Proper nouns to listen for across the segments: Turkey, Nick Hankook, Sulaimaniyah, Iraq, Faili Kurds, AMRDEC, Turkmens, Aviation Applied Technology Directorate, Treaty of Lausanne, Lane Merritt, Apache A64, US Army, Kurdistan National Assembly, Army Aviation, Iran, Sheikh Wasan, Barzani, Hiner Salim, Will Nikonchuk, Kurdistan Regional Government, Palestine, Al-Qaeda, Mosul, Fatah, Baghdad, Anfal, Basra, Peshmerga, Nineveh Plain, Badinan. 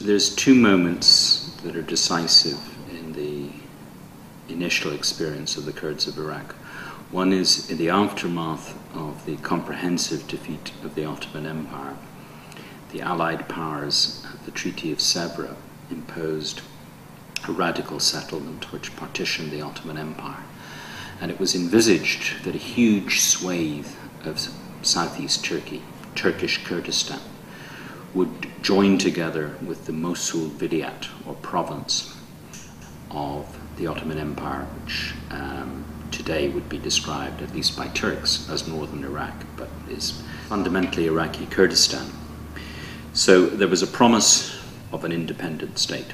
there's two moments that are decisive in the initial experience of the Kurds of Iraq. One is in the aftermath of the comprehensive defeat of the Ottoman Empire. The Allied powers at the Treaty of Sevres imposed a radical settlement which partitioned the Ottoman Empire. And it was envisaged that a huge swathe of southeast Turkey, Turkish Kurdistan, would join together with the Mosul Vilayet, or province, of the Ottoman Empire, which today would be described, at least by Turks, as northern Iraq, but is fundamentally Iraqi Kurdistan. So there was a promise of an independent state.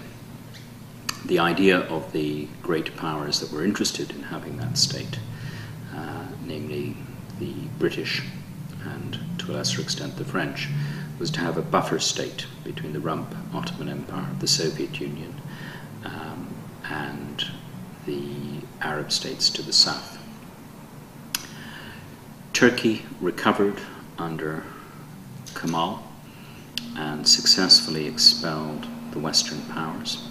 The idea of the great powers that were interested in having that state, namely the British and, to a lesser extent, the French, was to have a buffer state between the rump Ottoman Empire, the Soviet Union, and the Arab states to the south. Turkey recovered under Kemal and successfully expelled the Western powers.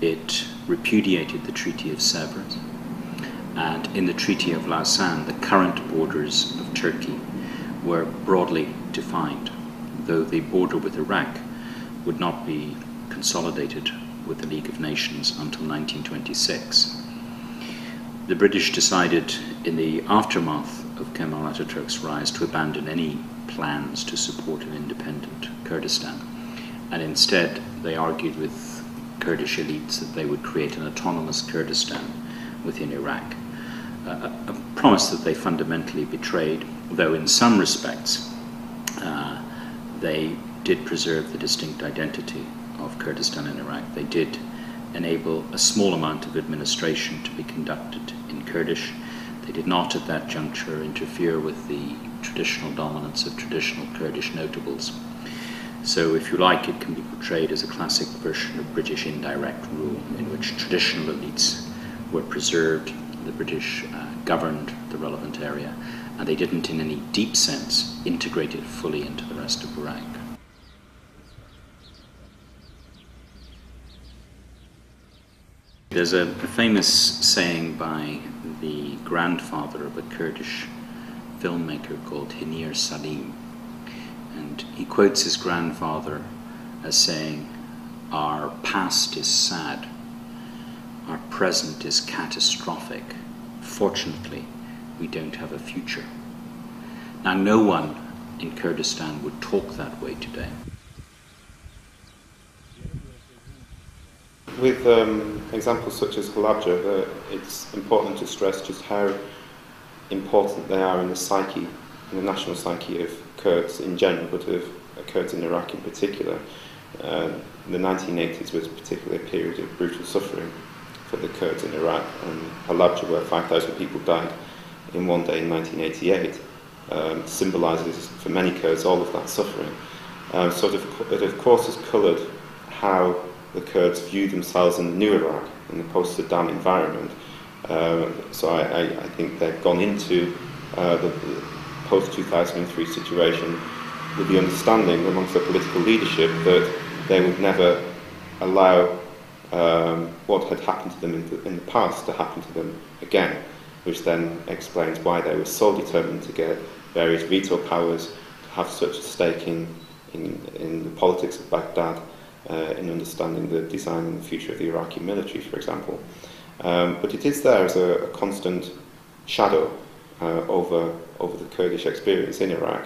It repudiated the Treaty of Sevres, and in the Treaty of Lausanne, the current borders of Turkey were broadly defined, though the border with Iraq would not be consolidated with the League of Nations until 1926. The British decided in the aftermath of Kemal Ataturk's rise to abandon any plans to support an independent Kurdistan, and instead they argued with Kurdish elites that they would create an autonomous Kurdistan within Iraq, a promise that they fundamentally betrayed, though in some respects they did preserve the distinct identity of Kurdistan in Iraq. They did enable a small amount of administration to be conducted in Kurdish. They did not at that juncture interfere with the traditional dominance of traditional Kurdish notables. So, if you like, it can be portrayed as a classic version of British indirect rule, in which traditional elites were preserved, the British governed the relevant area, and they didn't in any deep sense integrate it fully into the rest of Iraq. There's a famous saying by the grandfather of a Kurdish filmmaker called Hiner Salim, and he quotes his grandfather as saying, "Our past is sad, our present is catastrophic, fortunately we don't have a future." Now, no one in Kurdistan would talk that way today. With examples such as Halabja, it's important to stress just how important they are in the psyche, in the national psyche of Kurds in general, but of Kurds in Iraq in particular. The 1980s was particularly a period of brutal suffering for the Kurds in Iraq, and Halabja, where 5,000 people died in one day in 1988, symbolises for many Kurds all of that suffering. It of course has coloured how the Kurds view themselves in new Iraq, in the post-Saddam environment. So I think they've gone into the post-2003 situation with the understanding amongst their political leadership that they would never allow what had happened to them in the past to happen to them again, which then explains why they were so determined to get various veto powers, to have such a stake in the politics of Baghdad, in understanding the design and the future of the Iraqi military, for example. But it is there as a constant shadow over the Kurdish experience in Iraq,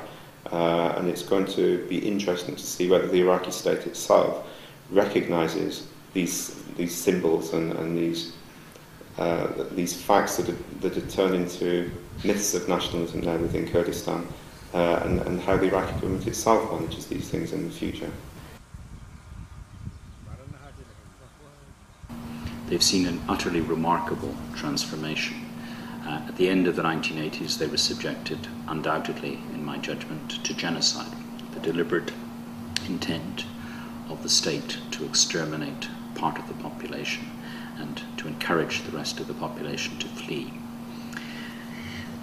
and it's going to be interesting to see whether the Iraqi state itself recognises these symbols and these facts that are turned into myths of nationalism now within Kurdistan, and how the Iraqi government itself manages these things in the future. They've seen an utterly remarkable transformation. At the end of the 1980s, they were subjected, undoubtedly, in my judgment, to genocide. The deliberate intent of the state to exterminate part of the population and to encourage the rest of the population to flee.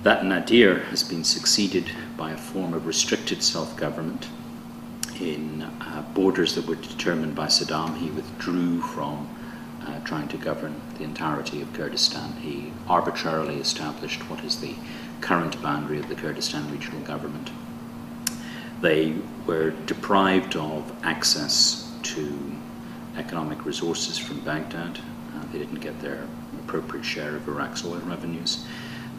That nadir has been succeeded by a form of restricted self-government in borders that were determined by Saddam. He withdrew from trying to govern the entirety of Kurdistan. He arbitrarily established what is the current boundary of the Kurdistan Regional Government. They were deprived of access to economic resources from Baghdad. They didn't get their appropriate share of Iraq's oil revenues.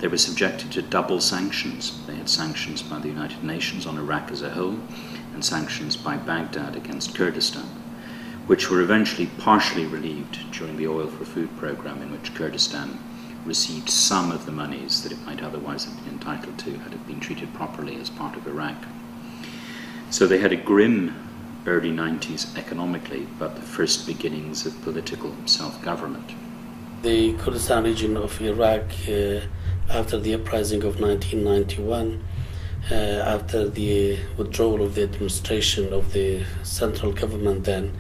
They were subjected to double sanctions. They had sanctions by the United Nations on Iraq as a whole and sanctions by Baghdad against Kurdistan, which were eventually partially relieved during the Oil for Food program, in which Kurdistan received some of the monies that it might otherwise have been entitled to had it been treated properly as part of Iraq. So they had a grim early 90s economically, but the first beginnings of political self-government. The Kurdistan region of Iraq, after the uprising of 1991, after the withdrawal of the administration of the central government then,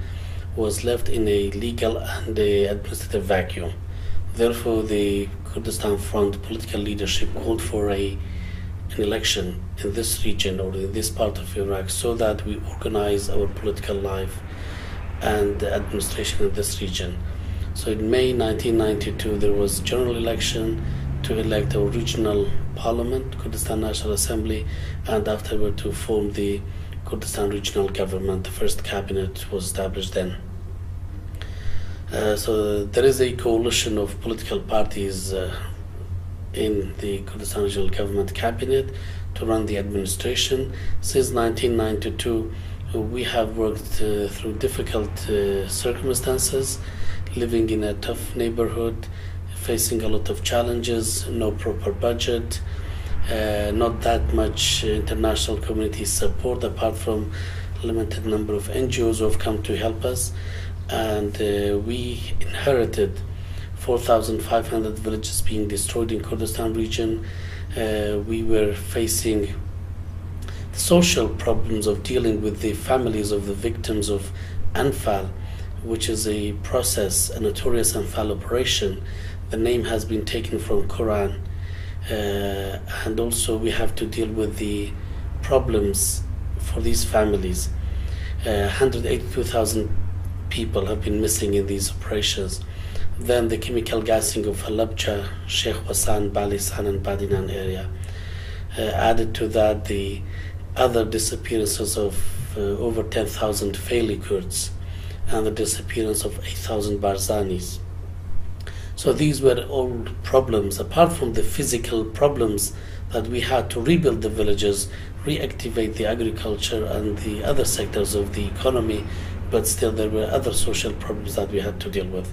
was left in a legal and administrative vacuum. Therefore, the Kurdistan Front political leadership called for an election in this region or in this part of Iraq, so that we organize our political life and the administration in this region. So in May 1992, there was a general election to elect our regional parliament, Kurdistan National Assembly, and afterward to form the Kurdistan Regional Government. The first cabinet was established then. So there is a coalition of political parties in the Kurdistan Regional Government cabinet to run the administration. Since 1992, we have worked through difficult circumstances, living in a tough neighborhood, facing a lot of challenges, no proper budget, not that much international community support apart from limited number of NGOs who have come to help us. And we inherited 4,500 villages being destroyed in Kurdistan region. We were facing the social problems of dealing with the families of the victims of Anfal, which is a process, a notorious Anfal operation. The name has been taken from Quran, and also we have to deal with the problems for these families. 182,000 people have been missing in these operations. Then the chemical gassing of Halabja, Sheikh Wasan, Balisan and Badinan area. Added to that, the other disappearances of over 10,000 Faili Kurds and the disappearance of 8,000 Barzanis. So these were all problems, apart from the physical problems that we had to rebuild the villages, reactivate the agriculture and the other sectors of the economy, but still there were other social problems that we had to deal with.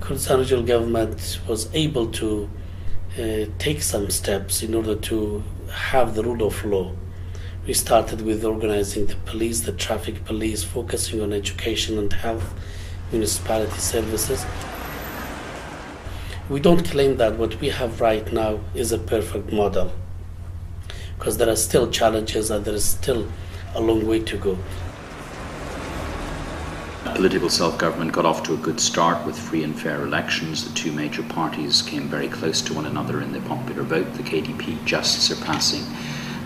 Kurdistan Regional Government was able to take some steps in order to have the rule of law. We started with organizing the police, the traffic police, focusing on education and health, municipality services. We don't claim that what we have right now is a perfect model, because there are still challenges and there is still a long way to go. Political self-government got off to a good start with free and fair elections. The two major parties came very close to one another in the popular vote, the KDP just surpassing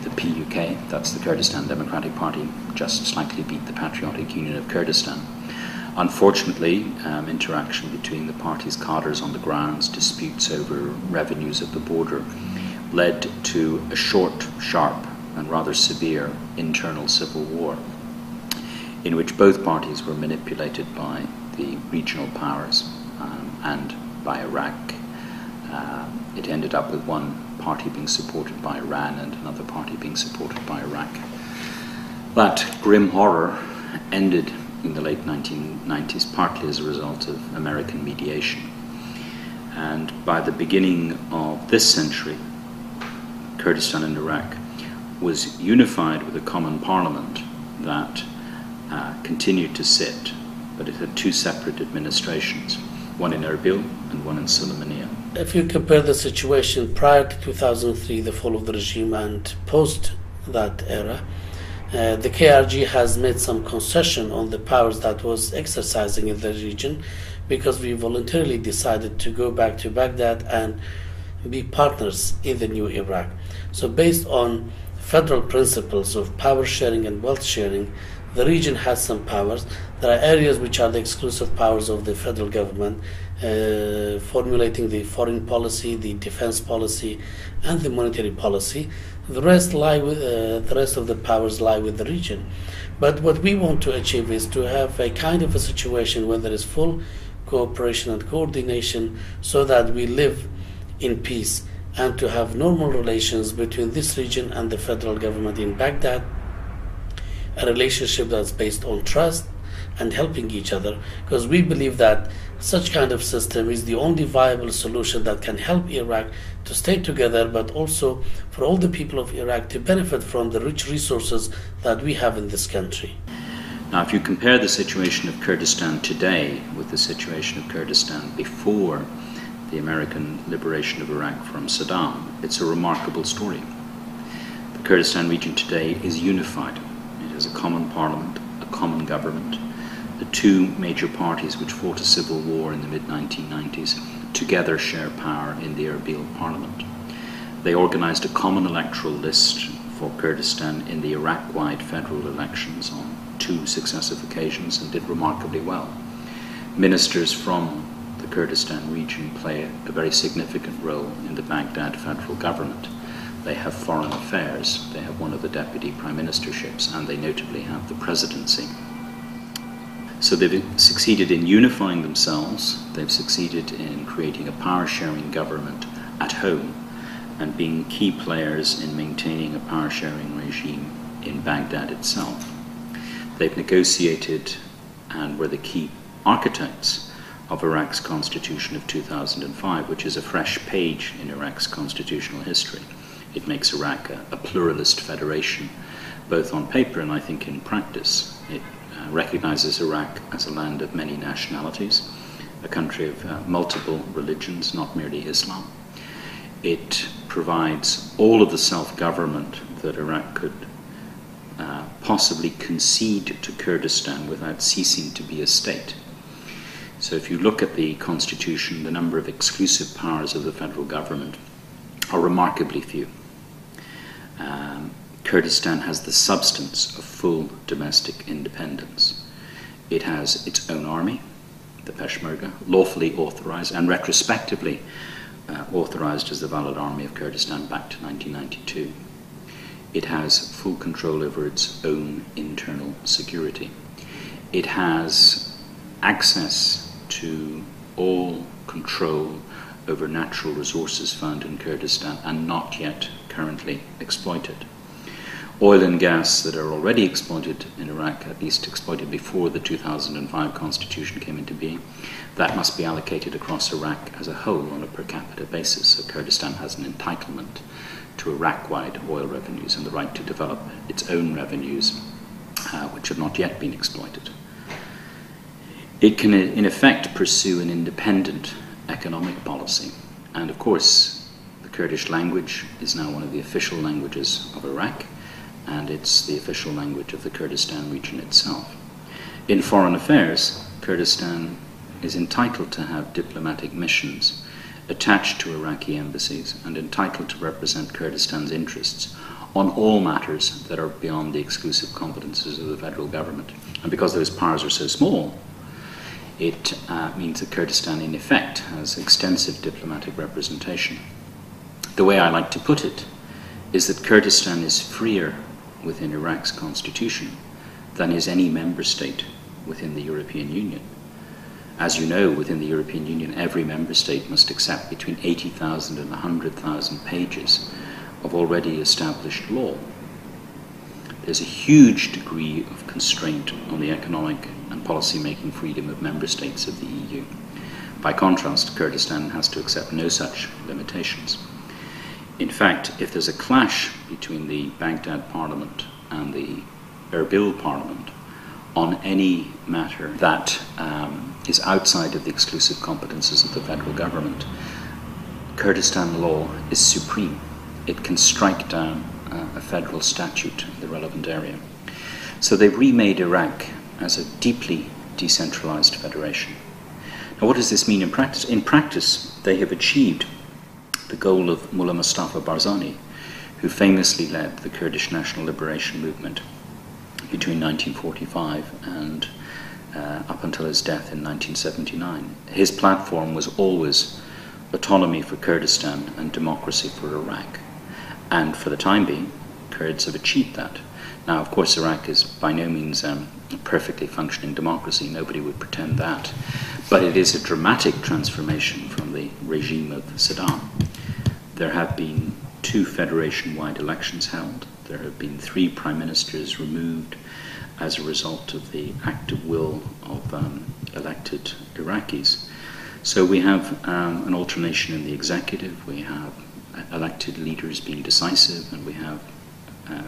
the PUK, that's the Kurdistan Democratic Party, just slightly beat the Patriotic Union of Kurdistan. Unfortunately, interaction between the party's cadres on the grounds, disputes over revenues at the border, led to a short, sharp, and rather severe internal civil war, in which both parties were manipulated by the regional powers and by Iraq. It ended up with one party being supported by Iran and another party being supported by Iraq. That grim horror ended in the late 1990s, partly as a result of American mediation. And by the beginning of this century, Kurdistan and Iraq was unified with a common parliament that continued to sit, but it had two separate administrations, one in Erbil and one in Sulaimaniyah. If you compare the situation prior to 2003, the fall of the regime, and post that era, the KRG has made some concession on the powers that was exercising in the region, because we voluntarily decided to go back to Baghdad and be partners in the new Iraq. So based on federal principles of power sharing and wealth sharing, the region has some powers. There are areas which are the exclusive powers of the federal government, formulating the foreign policy, the defense policy, and the monetary policy. The rest of the powers lie with the region. But what we want to achieve is to have a kind of a situation when there is full cooperation and coordination, so that we live in peace and to have normal relations between this region and the federal government in Baghdad, a relationship that's based on trust and helping each other, because we believe that such kind of system is the only viable solution that can help Iraq to stay together, but also for all the people of Iraq to benefit from the rich resources that we have in this country. Now, if you compare the situation of Kurdistan today with the situation of Kurdistan before the American liberation of Iraq from Saddam, it's a remarkable story. The Kurdistan region today is unified. It has a common parliament, a common government. The two major parties which fought a civil war in the mid-1990s together share power in the Erbil parliament. They organized a common electoral list for Kurdistan in the Iraq-wide federal elections on two successive occasions and did remarkably well. Ministers from the Kurdistan region play a very significant role in the Baghdad federal government. They have foreign affairs, they have one of the deputy prime ministerships, and they notably have the presidency. So they've succeeded in unifying themselves, they've succeeded in creating a power-sharing government at home and being key players in maintaining a power-sharing regime in Baghdad itself. They've negotiated and were the key architects of Iraq's constitution of 2005, which is a fresh page in Iraq's constitutional history. It makes Iraq a pluralist federation, both on paper and I think in practice. It recognizes Iraq as a land of many nationalities, a country of multiple religions, not merely Islam. It provides all of the self-government that Iraq could possibly concede to Kurdistan without ceasing to be a state. So if you look at the constitution, the number of exclusive powers of the federal government are remarkably few. Kurdistan has the substance of full domestic independence. It has its own army, the Peshmerga, lawfully authorized and retrospectively authorized as the valid army of Kurdistan back to 1992. It has full control over its own internal security. It has access to all control over natural resources found in Kurdistan and not yet currently exploited. Oil and gas that are already exploited in Iraq, at least exploited before the 2005 constitution came into being, that must be allocated across Iraq as a whole on a per capita basis. So Kurdistan has an entitlement to Iraq-wide oil revenues and the right to develop its own revenues, which have not yet been exploited. It can in effect pursue an independent economic policy, and of course the Kurdish language is now one of the official languages of Iraq, and it's the official language of the Kurdistan region itself. In foreign affairs, Kurdistan is entitled to have diplomatic missions attached to Iraqi embassies and entitled to represent Kurdistan's interests on all matters that are beyond the exclusive competences of the federal government. And because those powers are so small, it means that Kurdistan in effect has extensive diplomatic representation. The way I like to put it is that Kurdistan is freer within Iraq's constitution than is any member state within the European Union. As you know, within the European Union, every member state must accept between 80,000 and 100,000 pages of already established law. There's a huge degree of constraint on the economic and policy-making freedom of member states of the EU. By contrast, Kurdistan has to accept no such limitations. In fact, if there's a clash between the Baghdad Parliament and the Erbil Parliament on any matter that is outside of the exclusive competences of the federal government, Kurdistan law is supreme. It can strike down a federal statute in the relevant area. So they've remade Iraq as a deeply decentralized federation. Now, what does this mean in practice? In practice, they have achieved the goal of Mullah Mustafa Barzani, who famously led the Kurdish National Liberation Movement between 1945 and up until his death in 1979. His platform was always autonomy for Kurdistan and democracy for Iraq. And for the time being, Kurds have achieved that. Now, of course, Iraq is by no means a perfectly functioning democracy. Nobody would pretend that. But it is a dramatic transformation from the regime of Saddam. There have been 2 federation-wide elections held. There have been 3 prime ministers removed as a result of the active will of elected Iraqis. So we have an alternation in the executive. We have elected leaders being decisive, and we have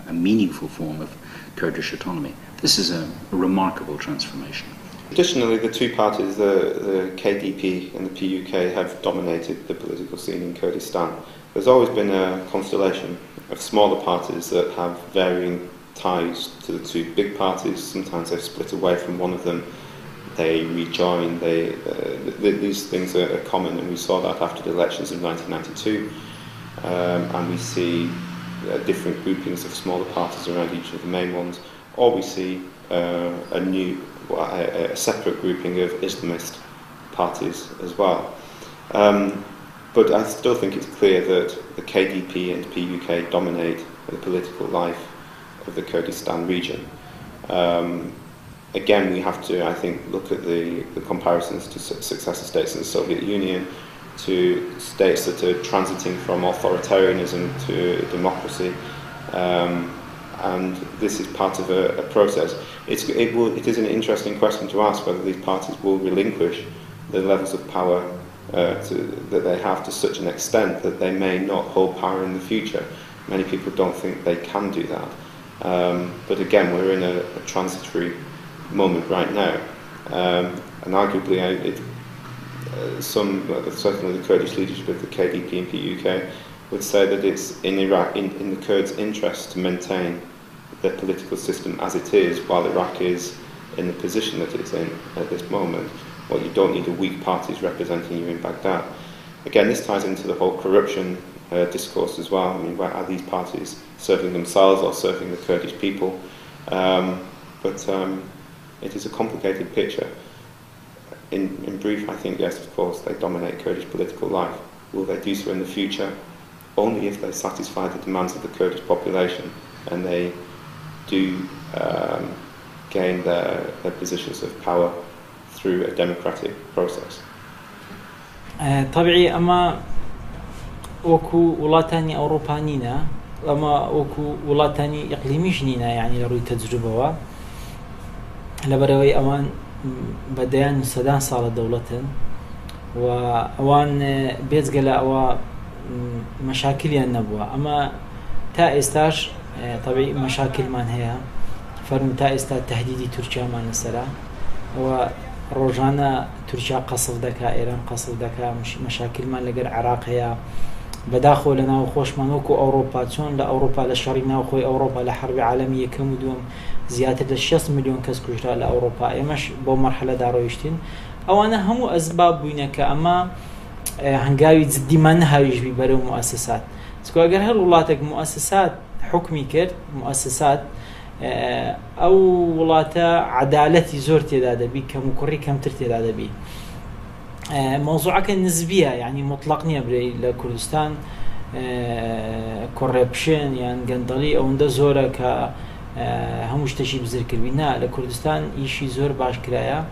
a meaningful form of Kurdish autonomy. This is a remarkable transformation. Traditionally, the 2 parties, the KDP and the PUK, have dominated the political scene in Kurdistan. There's always been a constellation of smaller parties that have varying ties to the 2 big parties. Sometimes they've split away from one of them, they rejoin, these things are common, and we saw that after the elections in 1992, and we see different groupings of smaller parties around each of the main ones, or we see a separate grouping of Islamist parties as well. But I still think it's clear that the KDP and PUK dominate the political life of the Kurdistan region. Again, we have to, I think, look at the comparisons to successor states in the Soviet Union, to states that are transiting from authoritarianism to democracy, and this is part of a process. It is an interesting question to ask whether these parties will relinquish the levels of power that they have to such an extent that they may not hold power in the future. Many people don't think they can do that. But again, we're in a transitory moment right now, and arguably certainly the Kurdish leadership of the KDP and PUK would say that it's in Iraq, in the Kurds' interest to maintain their political system as it is while Iraq is in the position that it's in at this moment. Well, you don't need a weak parties representing you in Baghdad. Again, this ties into the whole corruption discourse as well. I mean, where are these parties serving themselves or serving the Kurdish people? But it is a complicated picture. In brief, I think, yes, of course, they dominate Kurdish political life. Will they do so in the future? Only if they satisfy the demands of the Kurdish population and they do gain their positions of power through a democratic process. طبيعي أما وكو ولاتاني أوروبانينا أما وكو ولاتاني إقليميشنينا يعني لروي تجربة لبروي أوان بدأن سدان صار دولتن وأوان بيتقل أو مشاكل النبوة أما تا استاش طبيعي مشاكل من هي فرم تا استا تهديد تركيا من السلا و روجانا تركيا قصف دكا إيران قصف دكا مشاكل من لقر عراق هي بداخو لنا وخوش منوكو أوروبا تون لأوروبا لشارينا وخوي أوروبا لحرب عالمية كم دوم زيادة 6 مليون كس كجرا لأوروبا إيمش بمرحلة دارويشتين أو أنا همو أسباب بينك أما هنقاوي تزدي منهاج ببرو مؤسسات سكو أقر هل ولاتك مؤسسات حكمي كرد مؤسسات أو ولاتا عدالتي زور تدادا بي كمكري كمتر تدادا بي موضوعك النسبية يعني مطلقني بري لكردستان كوربشن يعني قندلي أو انده زورة ك هموش تشي بزر كربينا لكردستان إيشي زور باش كرايا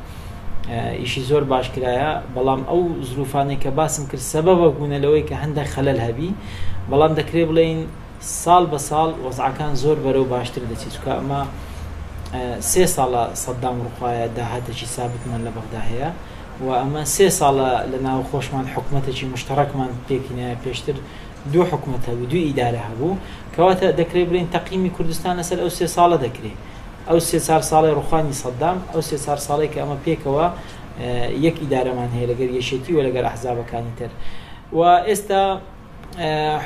إيشي زور باش كرايا بلام أو ظروفاني كباسم كر سببه بونا لوي كهنده خلال هبي بلام ده كريبلين سال بسال وضعكان زور برو باشتر دچیت که اما 3 سال صدام رخواه دهات چی ثابت من لبغدادیه و اما 3 سال لنا خوش من حکمت چی مشترک من پیکنه پیشتر 2 حکمت و 2 اداره هبو که وقت دکری برین تقییم کردستان اصل او 3 سال دکری او 3 سال رخوانی صدام او 3 سالی که اما پیک و یک اداره من هی لگر یشتی و لگر احزاب کانی تر و استا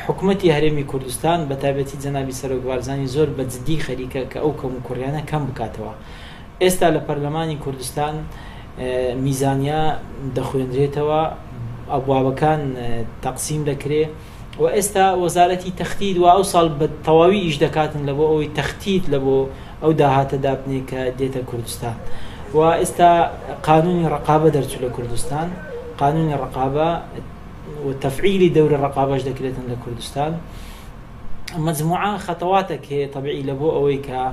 حکومتی هرمی کردستان به تابعیت جنابی سروک بارزانی زور بدزدی خریکه که او کم کریانه کم بکاتوا. است ال پارلمانی کردستان میزانیا دخویندریتوا ابوابکان تقسیم دکره و استا وزارتی تختید و اوصل به تواوی اجدکاتن لبو اوی تختید لبو او دهات دابنی که دیتا کردستان و استا قانون رقابه در طول کردستان قانون رقابه و تفعیل دور رقابه اجدکلتن لکردستان مجموعه خطواته که طبیعی لبو اوی که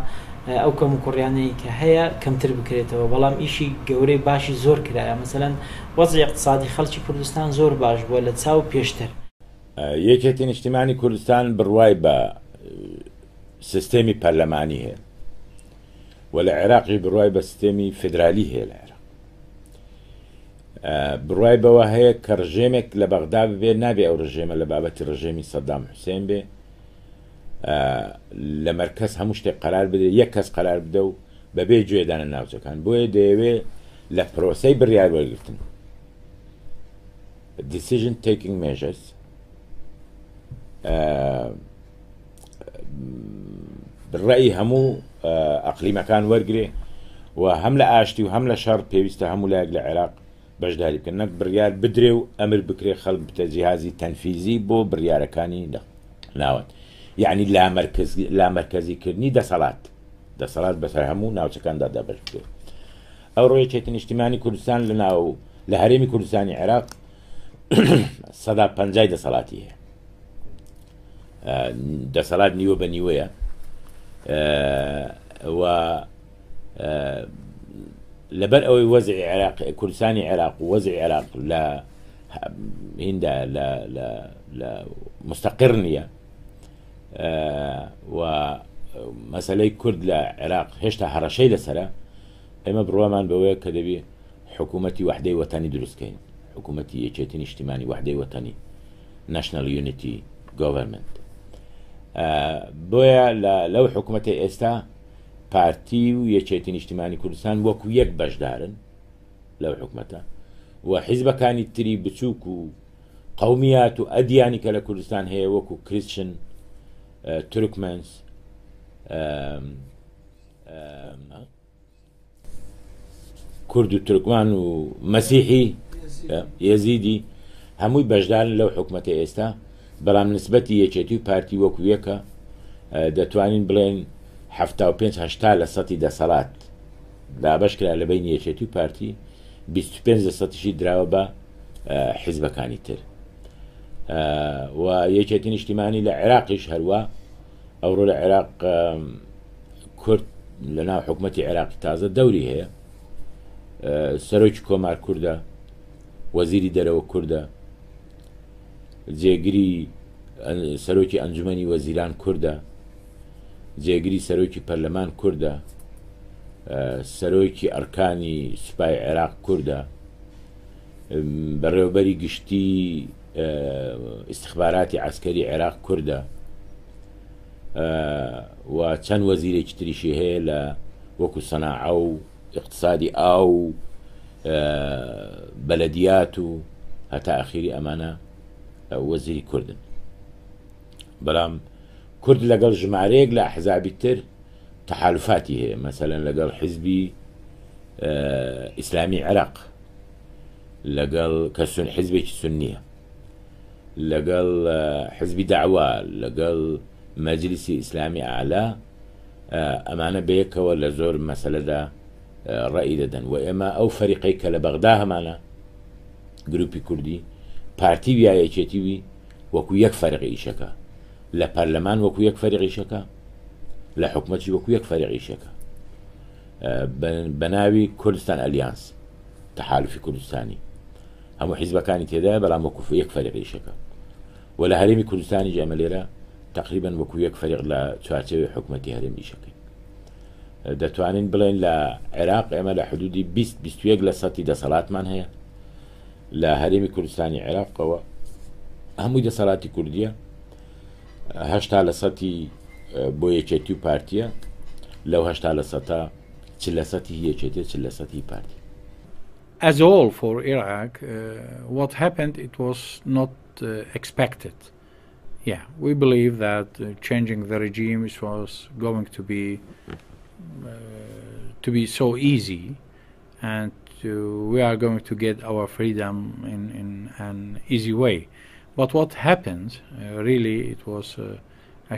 او کم کوریانی که هیا کم تر بکرده و بالام ایشی جوری باشی زور کرده مثلا وضع اقتصادی خالصی کردستان زور باش ولی تساو پیشتر یکیت اجتماعی کردستان بروای با سیستمی پارلمانیه ولی عراقی بروای با سیستمی فدرالیه العراق بروای با وهی کرجمک لبغداد به نبی او رجیم لبابت رجیمی صدام حسین به لمرکز همشته قرار بده یک کس قرار بده و به بیجوی دان ناوزه کن باید دیوی لپروسی بریار برگفتن decision taking measures برای همو اقلیم کان ورگری و هم لعاشتی و هم لشار پیوسته همو لعقل عراق بجداری کن نک بریار بدری و امر بکری خلب تجهازی تنفیزی بو بریار کانی ناوان يعني لا مركز لا مركزي كرني ده صلاة بس همونا وسكان ده بشكل أو رؤية اجتماعي كردستان لنا أو لهرمي كردستان العراق صدا بنجاي ده صلاتي ده صلاة نيو بنيوية و لبرأوي وزع العراق كردستان العراق ووزع العراق لا هند لا لا لا مستقرنية و مسئله کرد لعراق هشتا هرشی لسره اما بروامان بویا کدبی حکومتی وحده وطنی درست کن حکومتی یکیتین اجتماعی وحده وطنی ناشنال یونیتی گوورمنت بویا لو حکومت استا پارتی و یکیتین اجتماعی کردستان وکو یک باش دارن لو حکومتا و حزب کانی تری بچوک و قومیات و ادیانی که لکردستان هی وکو کریسچن Turkmens كرد التركمان ومسيحي يزيدي هموي بجدار لو حكمة استا برام نسبتي يجتيو بارتي وكويكا دتوانين بلين حفتا وبينس هشتا لساتي دا صلاة دا بشكل على بين يجتيو بارتي بيستو بينس لساتي شي دراوبا حزبا كاني تر و یکیتین اجتماعی لعراقیش هروا، اورو لعراق کرد لنا حکمت عراقی تازه دوریه، سروچ کمر کرده، وزیری درو کرده، زیگری سروچی انجمنی وزیران کرده، زیگری سروچی پارلمان کرده، سروچی ارکانی سپاه عراق کرده، برابری گشتی استخبارات عسكري عراق كردا وكان وزير يشتري شيء لا وكو صناعة أو اقتصادي أو بلدياته حتى آخر أمانة وزير كردن بلام كرد لقال جمعريق لأحزاب التر تحالفاته مثلا لقال حزبي إسلامي عراق لقال كسن حزبي السنية لقال حزب دعوة لقال مجلس إسلامي أعلى أمانة بيك ولا زور مسألة دا رأي ددن وإما أو فريقيك لبغداد أمانة جروبي كردي بارتي بيا يشتي بي وكو يك فريق إيشكا لا برلمان وكو يك فريق إيشكا لا حكمتي وكو يك فريق إيشكا بناوي كردستان أليانس تحالف كردستاني هم حزب كانت هذا بلا وكو يك فريق إيشكا ولا هرمي كردستاني جامليرا تقريبا وكويك فريق لا تشارتوي حكمتي هرمي شكل دا توانين بلين لا عراق اما لا حدودي بيست بيستويق لساتي دا صلاة من هي لا هرمي كردستاني عراق قوى همو دا صلاة كردية هشتا لساتي بوية چتيو بارتيا لو هشتا لساتا چلساتي هي چتيو چلساتي بارتيا As all for Iraq, what happened, it was not expected. Yeah, we believe that changing the regime was going to be so easy, and we are going to get our freedom in an easy way. But what happened, really, it was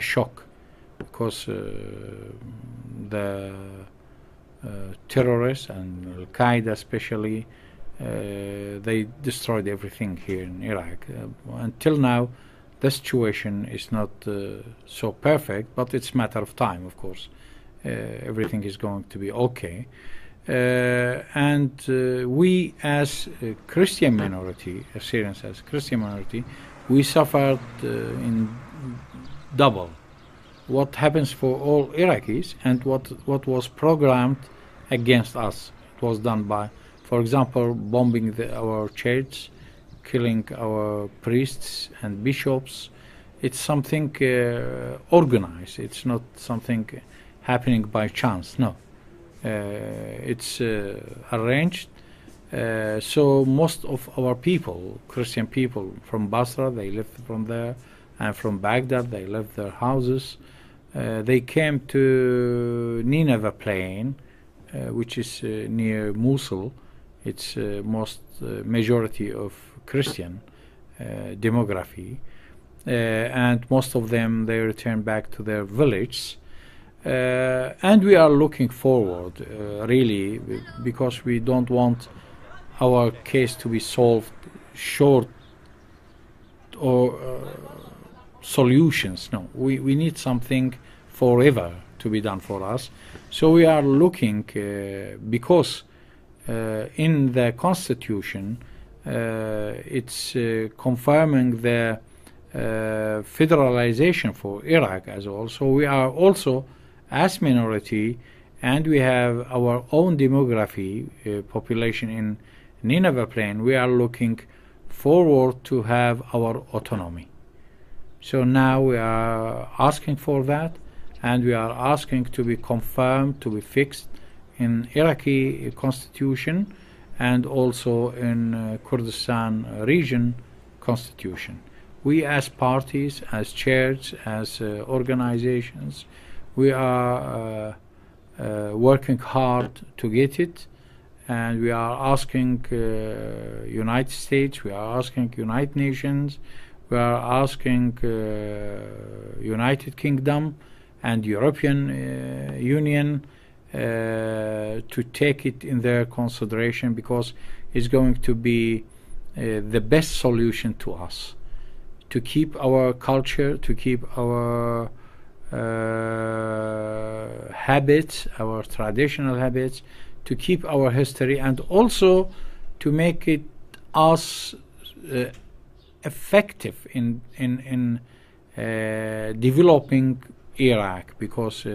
a shock, because the terrorists and Al-Qaeda especially, they destroyed everything here in Iraq. Until now, the situation is not so perfect, but it's a matter of time, of course. Everything is going to be okay. And we as a Christian minority, Assyrians as a Christian minority, we suffered in double what happens for all Iraqis and what was programmed against us. It was done by, for example, bombing our church, killing our priests and bishops. It's something organized. It's not something happening by chance, no. It's arranged, so most of our people, Christian people from Basra, they left from there, and from Baghdad they left their houses. They came to Nineveh Plain, which is near Mosul. It's most majority of Christian demography, and most of them, they returned back to their villages. And we are looking forward, really, because we don't want our case to be solved short or solutions. No, we need something forever to be done for us. So we are looking, because in the constitution it's confirming the federalization for Iraq as well. So we are also as minority, and we have our own demography, population in Nineveh Plain. We are looking forward to have our autonomy. So now we are asking for that, and we are asking to be confirmed, to be fixed in Iraqi constitution and also in Kurdistan region constitution. We as parties, as churches, as organizations, we are working hard to get it, and we are asking United States, we are asking United Nations, we are asking United Kingdom and European Union to take it in their consideration, because it's going to be the best solution to us, to keep our culture, to keep our habits, our traditional habits, to keep our history, and also to make it us effective in developing Iraq, because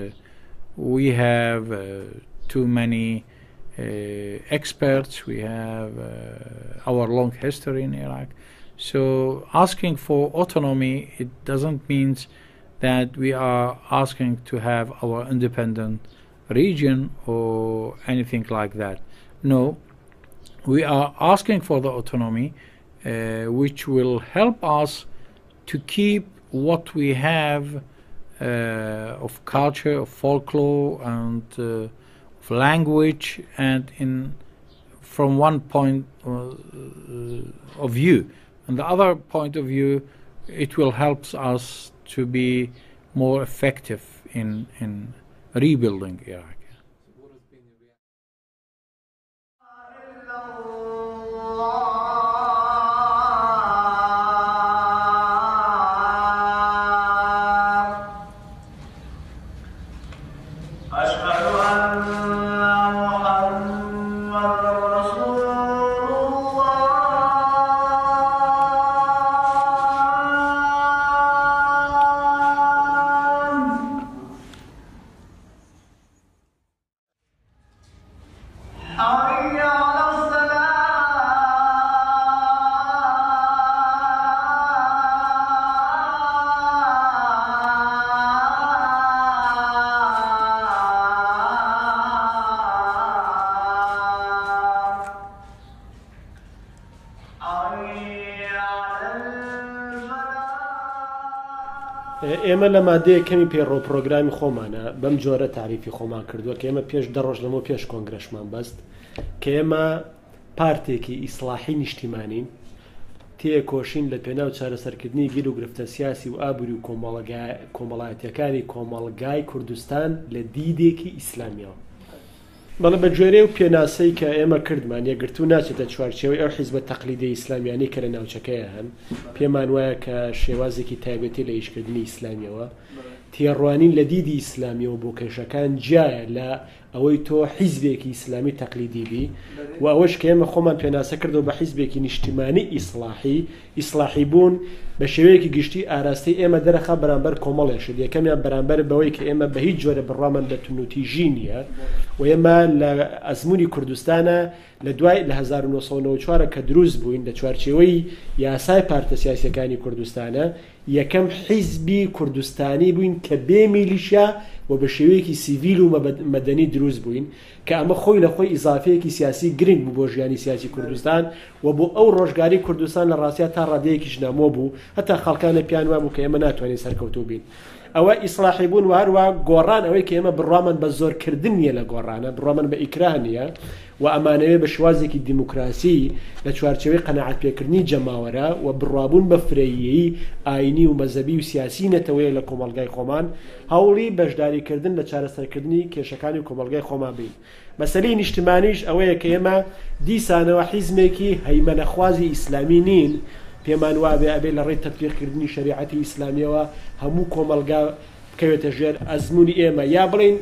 we have too many experts, we have our long history in Iraq. So asking for autonomy, it doesn't mean that we are asking to have our independent region or anything like that. No, we are asking for the autonomy which will help us to keep what we have of culture, of folklore, and of language, and from one point of view. And the other point of view, it will help us to be more effective in rebuilding Iraq. اما لما ده کمی پیرو پروگرامی خوامانه بهم جوره تعریفی خوام کردو که اما پیش دروش لامو پیش کنگرشمان بست که اما پارتی کی اصلاحی نشتیمانیم تێکۆشین لە پێناو چارەسەرکردنی گیر و گرفتە سیاسی و ئابووری و کۆمەڵایەتیەکانی کۆمەڵگای کوردستان لە دیدێکی ئیسلامیەوە. بەڵام بەگوێرەی و پێناسەی کە ئێمە کردمان یەکگرتوو ناچێتە چوارچێوەی ئەو حیزبە تەقلیدی ئیسلامیانەی کە لە ناوچەکەیە هەن، پێمان وایە کە شێوازێکی تایبەتی لە ئیشکردنی ئیسلامیەوە، تێڕوانین لە دیدی ئیسلامیەوە بۆ کێشەکان جیایە لە ئەوەی تۆ حیزبێکی ئیسلامی تەقلیدی بی و ئەوەش کە ئێمە خۆمان پێناسە کردەوە بە حیزبێکی نیشتیمانی ئیسلاحی بوون بە شێوەیەکی گشتی ئاراستەی ئێمە دەرەخا بەرامبەر کۆمەڵێشت، یەکەمیان بەرامبەر بەوەی کە ئێمە بە هیچ جۆرە بڕامان لە تونوتیژی نییە و ئێمە لە ئەزمموی کوردستانە لە دوای لە 1994 کە دروست بووین لە چوارچێوەی یاسای پارتە سیاسەکانی کوردستانە یەکەم حیزبی کوردستانی بووین کە بێ میلیشیا و بە شێوەیەکی سیڤیل و مەدەنی دروست بووین کە ئەمە خۆی لە خۆی ئیزافەیەکی سیاسی گرنگ بوو بۆ ژیانی سیاسی کوردستان و بۆ ئەو ڕۆژگاری کوردستان لە ڕاستیا تا ڕادەیەکیش نامۆ بوو، هەتا خەڵکانە پیان وابوو کە ئێمە ناتوانین سەرکەوتوو بین. ئەوە ئیسلاحی بوون و هەروە گۆڕان ئەوەی کە ئێمە بڕامان بە زۆرکردن نیە لە گۆڕانە، بڕامان بە ئیکراه نیە و ئەمانەوێ بە شوازێکی دیموکراسی لە چوارچێوەی قەناعەت پێکردنی جەماوەرە و بڕابوون بە فرەییەی ئاینی و مەزەبی و سیاسی نەتەوەیە لە کۆمەلگای خۆمان هەوڵی بەشداریکردن لە چارەسەرکردنی کێشەکانی و کۆمەلگای خۆمان بین. مەسەلەی نیشتمانیش ئەوەیە کە ئێمە دیسانەوە حیزمێکی هەیمەنەخوازی ئیسلامی نین، پێمان وابێ ئەبێ لە ڕێی تەطبیقکردنی شریعەتی ئیسلامیەوە هەموو کۆمەلگا بکەوێتە ژێر ئەزمموی ئێمە، یا بڵین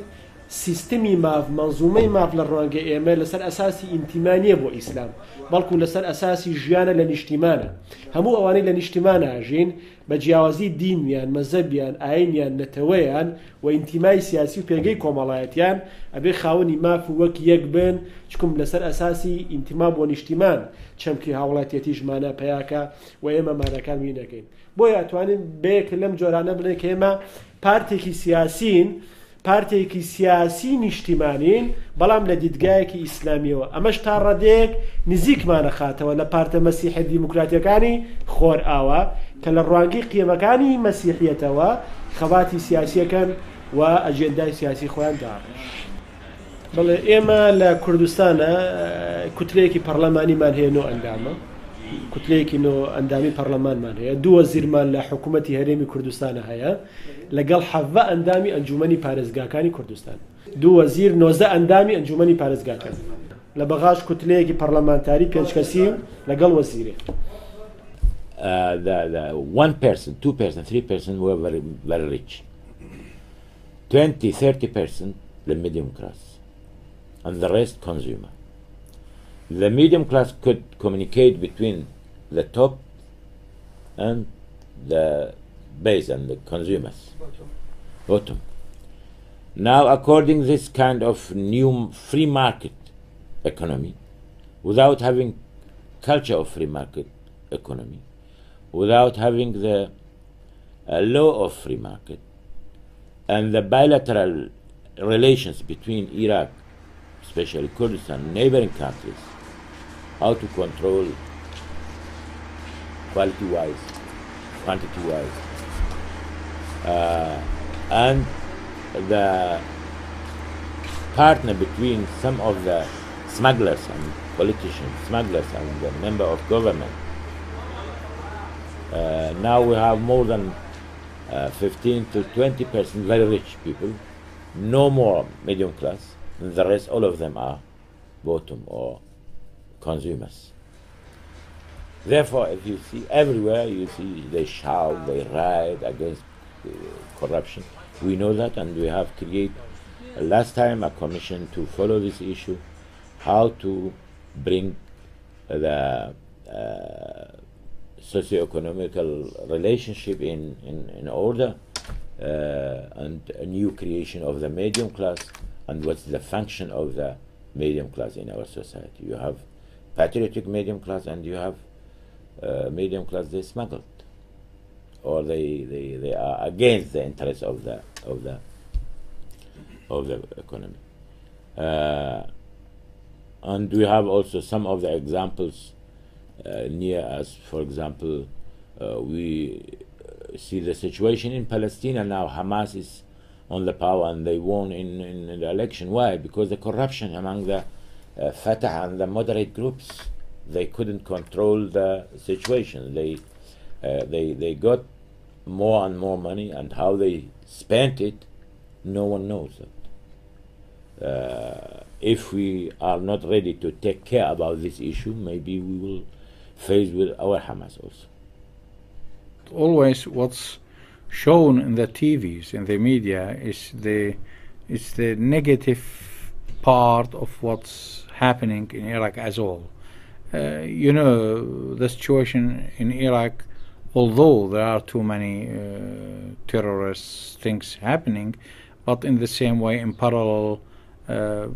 سیستمی ماف مەنزومەی ماف لە ڕوانگە ئێمە لەسەر ئەساسی ئینتیمانیە بۆ ئیسلام، بەڵکو لەسەر ئەساسی ژیانە لە نیشتیمانە. هەموو ئەوانەی لە نیشتیمانە ئاژین بە جیاوازی دینیان، مەزەبیان، ئاینیان، نەتەوەیان و ئینتیمای سیاسی و پێگەی کۆمەڵایەتیان ئەبێ خاوەنی ماف و وەک یەک بن، چکم لەسەر ئەساسی ئینتیما بۆ نیشتیمان چەمکی هاوڵاتیەتی ژمانە پەیاکە و ئێمە مانەکان وینەکەین. بۆ یاتوانین بەیەک لەم جۆرانە بڵێ کە ئێمە پارتێکی سیاسین، پارتێکی سیاسی نیشتیمانین بەڵام لە دیدگایەکی ئیسلامیەوە. ئەمەش تا ڕادێک نزیکمانە خاتەوە لە پارتە مەسیحە دیموکراتیەکانی خۆرئاوە کە لە ڕوانگەی قیمەکانی مەسیحیەتەوە خەواتی سیاسیەکەن و ئەجێندای سیاسی خۆیان داڕش. بەڵێ ئێمە لە کوردستانە کوتلەیەکی پەرلەمانیمان هەیە، نۆ ئەندامە کوتلەیەکی نۆ ئەندامی پەرلەمانمان هەیە، دووە زیرمان لە حکوومەتی هەرێمی کوردستانە هەیە لەگەڵ حەڤە ئەندامی ئەنجومەنی پارێزگاکانی کوردستان، دووە زیر 19 ئەندامی ئەنجومەنی پارێزگاکان، لە بەغاش کوتلەیەکی پەرلەمانتاری پێنج کەسی لەگەڵ وەزیرێ. The 1%, 2%, 3% were very rich. 20, 30% the medium class, and the rest consumer. The medium class could communicate between the top and the base and the consumers. Bottom. Now, according to this kind of new free market economy, without having culture of free market economy, without having the law of free market and the bilateral relations between Iraq, especially Kurdistan, neighboring countries, how to control quality-wise, quantity-wise, and the partner between some of the smugglers and politicians, smugglers and the member of government. Now we have more than 15 to 20% very rich people, no more medium class, and the rest, all of them are bottom or consumers. Therefore, if you see everywhere, you see they shout, they riot against corruption. We know that, and we have created last time a commission to follow this issue, how to bring the socio-economical relationship in order and a new creation of the medium class and what's the function of the medium class in our society. You have patriotic medium class and you have medium class they smuggled or they are against the interests of the economy. And we have also some of the examples near us. For example, we see the situation in Palestine, and now Hamas is on the power and they won in the election. Why? Because the corruption among the Fatah and the moderate groups they couldn't control the situation. They got more and more money, and how they spent it, no one knows that. If we are not ready to take care about this issue, maybe we will face with our Hamas also. Always what's shown in the TVs, in the media, is the negative part of what's happening in Iraq as all. You know, the situation in Iraq, although there are too many terrorist things happening, but in the same way, in parallel, the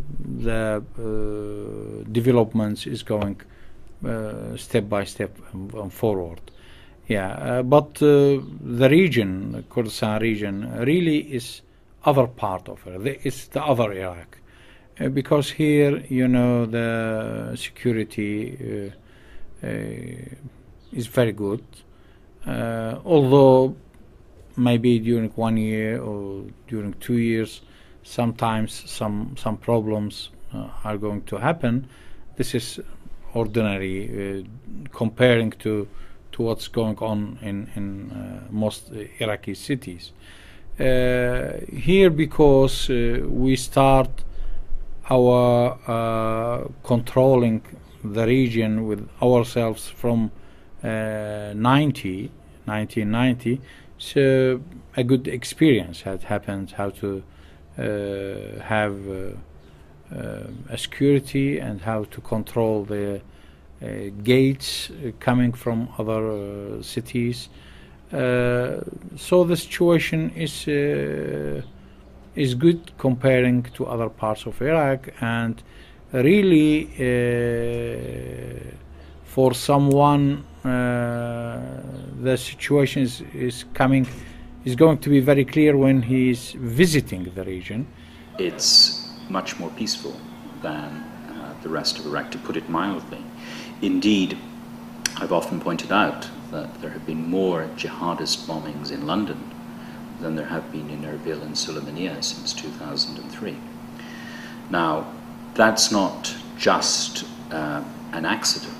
developments is going step by step forward. Yeah, but the region, the Kurdistan region, really is other part of it. It's the other Iraq. Because here, you know, the security is very good. Although maybe during 1 year or during 2 years, sometimes some problems are going to happen. This is ordinary comparing to what's going on in most Iraqi cities. Here, because we start our controlling the region with ourselves from 1990, so a good experience had happened how to have a security and how to control the gates coming from other cities. So the situation is good comparing to other parts of Iraq, and really for someone the situation is going to be very clear when he is visiting the region. It's much more peaceful than the rest of Iraq, to put it mildly. Indeed, I've often pointed out that there have been more jihadist bombings in London than there have been in Erbil and Sulaimaniyah since 2003. Now, that's not just an accident.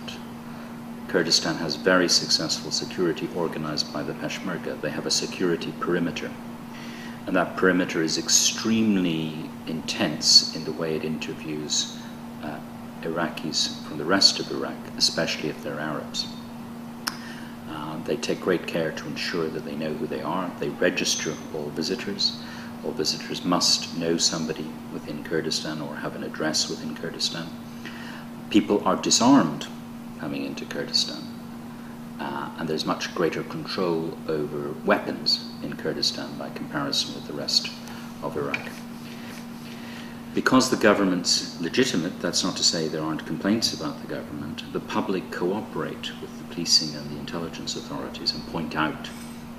Kurdistan has very successful security organized by the Peshmerga. They have a security perimeter, and that perimeter is extremely intense in the way it interviews Iraqis from the rest of Iraq, especially if they're Arabs. They take great care to ensure that they know who they are. They register all visitors. All visitors must know somebody within Kurdistan or have an address within Kurdistan. People are disarmed coming into Kurdistan, and there's much greater control over weapons in Kurdistan by comparison with the rest of Iraq. Because the government's legitimate, that's not to say there aren't complaints about the government, the public cooperate with the policing and the intelligence authorities and point out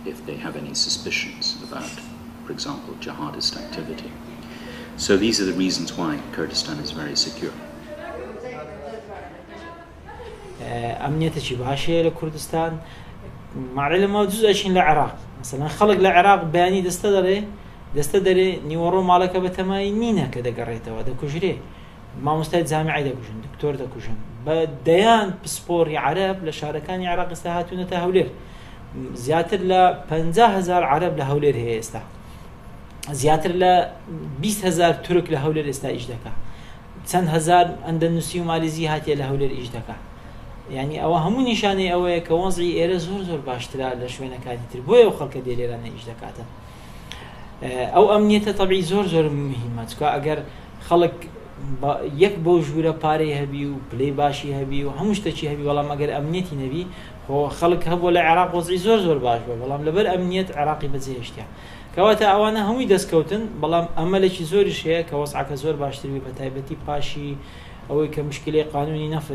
if they have any suspicions about, for example, jihadist activity. So these are the reasons why Kurdistan is very secure. أمنية الشباشية لكردستان مع العلماء جزء شين للعراق مثلا خلق للعراق بياني دستدري نيورو مالك بتماي نينا كده قريته وده كجري ما مستعد زامعي ده كجن دكتور ده كجن بديان بسبور عرب لشاركان عراق استهاتون تهولير زياتر ل 50,000 عرب لهولير هي استه زياتر ل 20,000 ترك لهولير استه إجدكه 10,000 أندونيسي وماليزي هاتي لهولير إجدكه يعني او همون نشانه اوه که وضعی ایره زور باشتره لشوینه کاتی تر بویه و خلقه دیل ایرانه ایجده کاته او امنیته طبعی زور مهمه چکا اگر خلق یک بوجوره پاره هبی و پلی باشی هبی و هموشتا چی هبی ولام اگر امنیتی نبی خو خلق هبو لعراق وضعی زور باش با ولام لبر امنیت عراقی بزهشتیا کواتا اوانه هموی دستکوتن بلام امله چی زورشه که وضعکه زور باشتر بی بتایبتی پاشی اوه که مشکلی قانونی نفت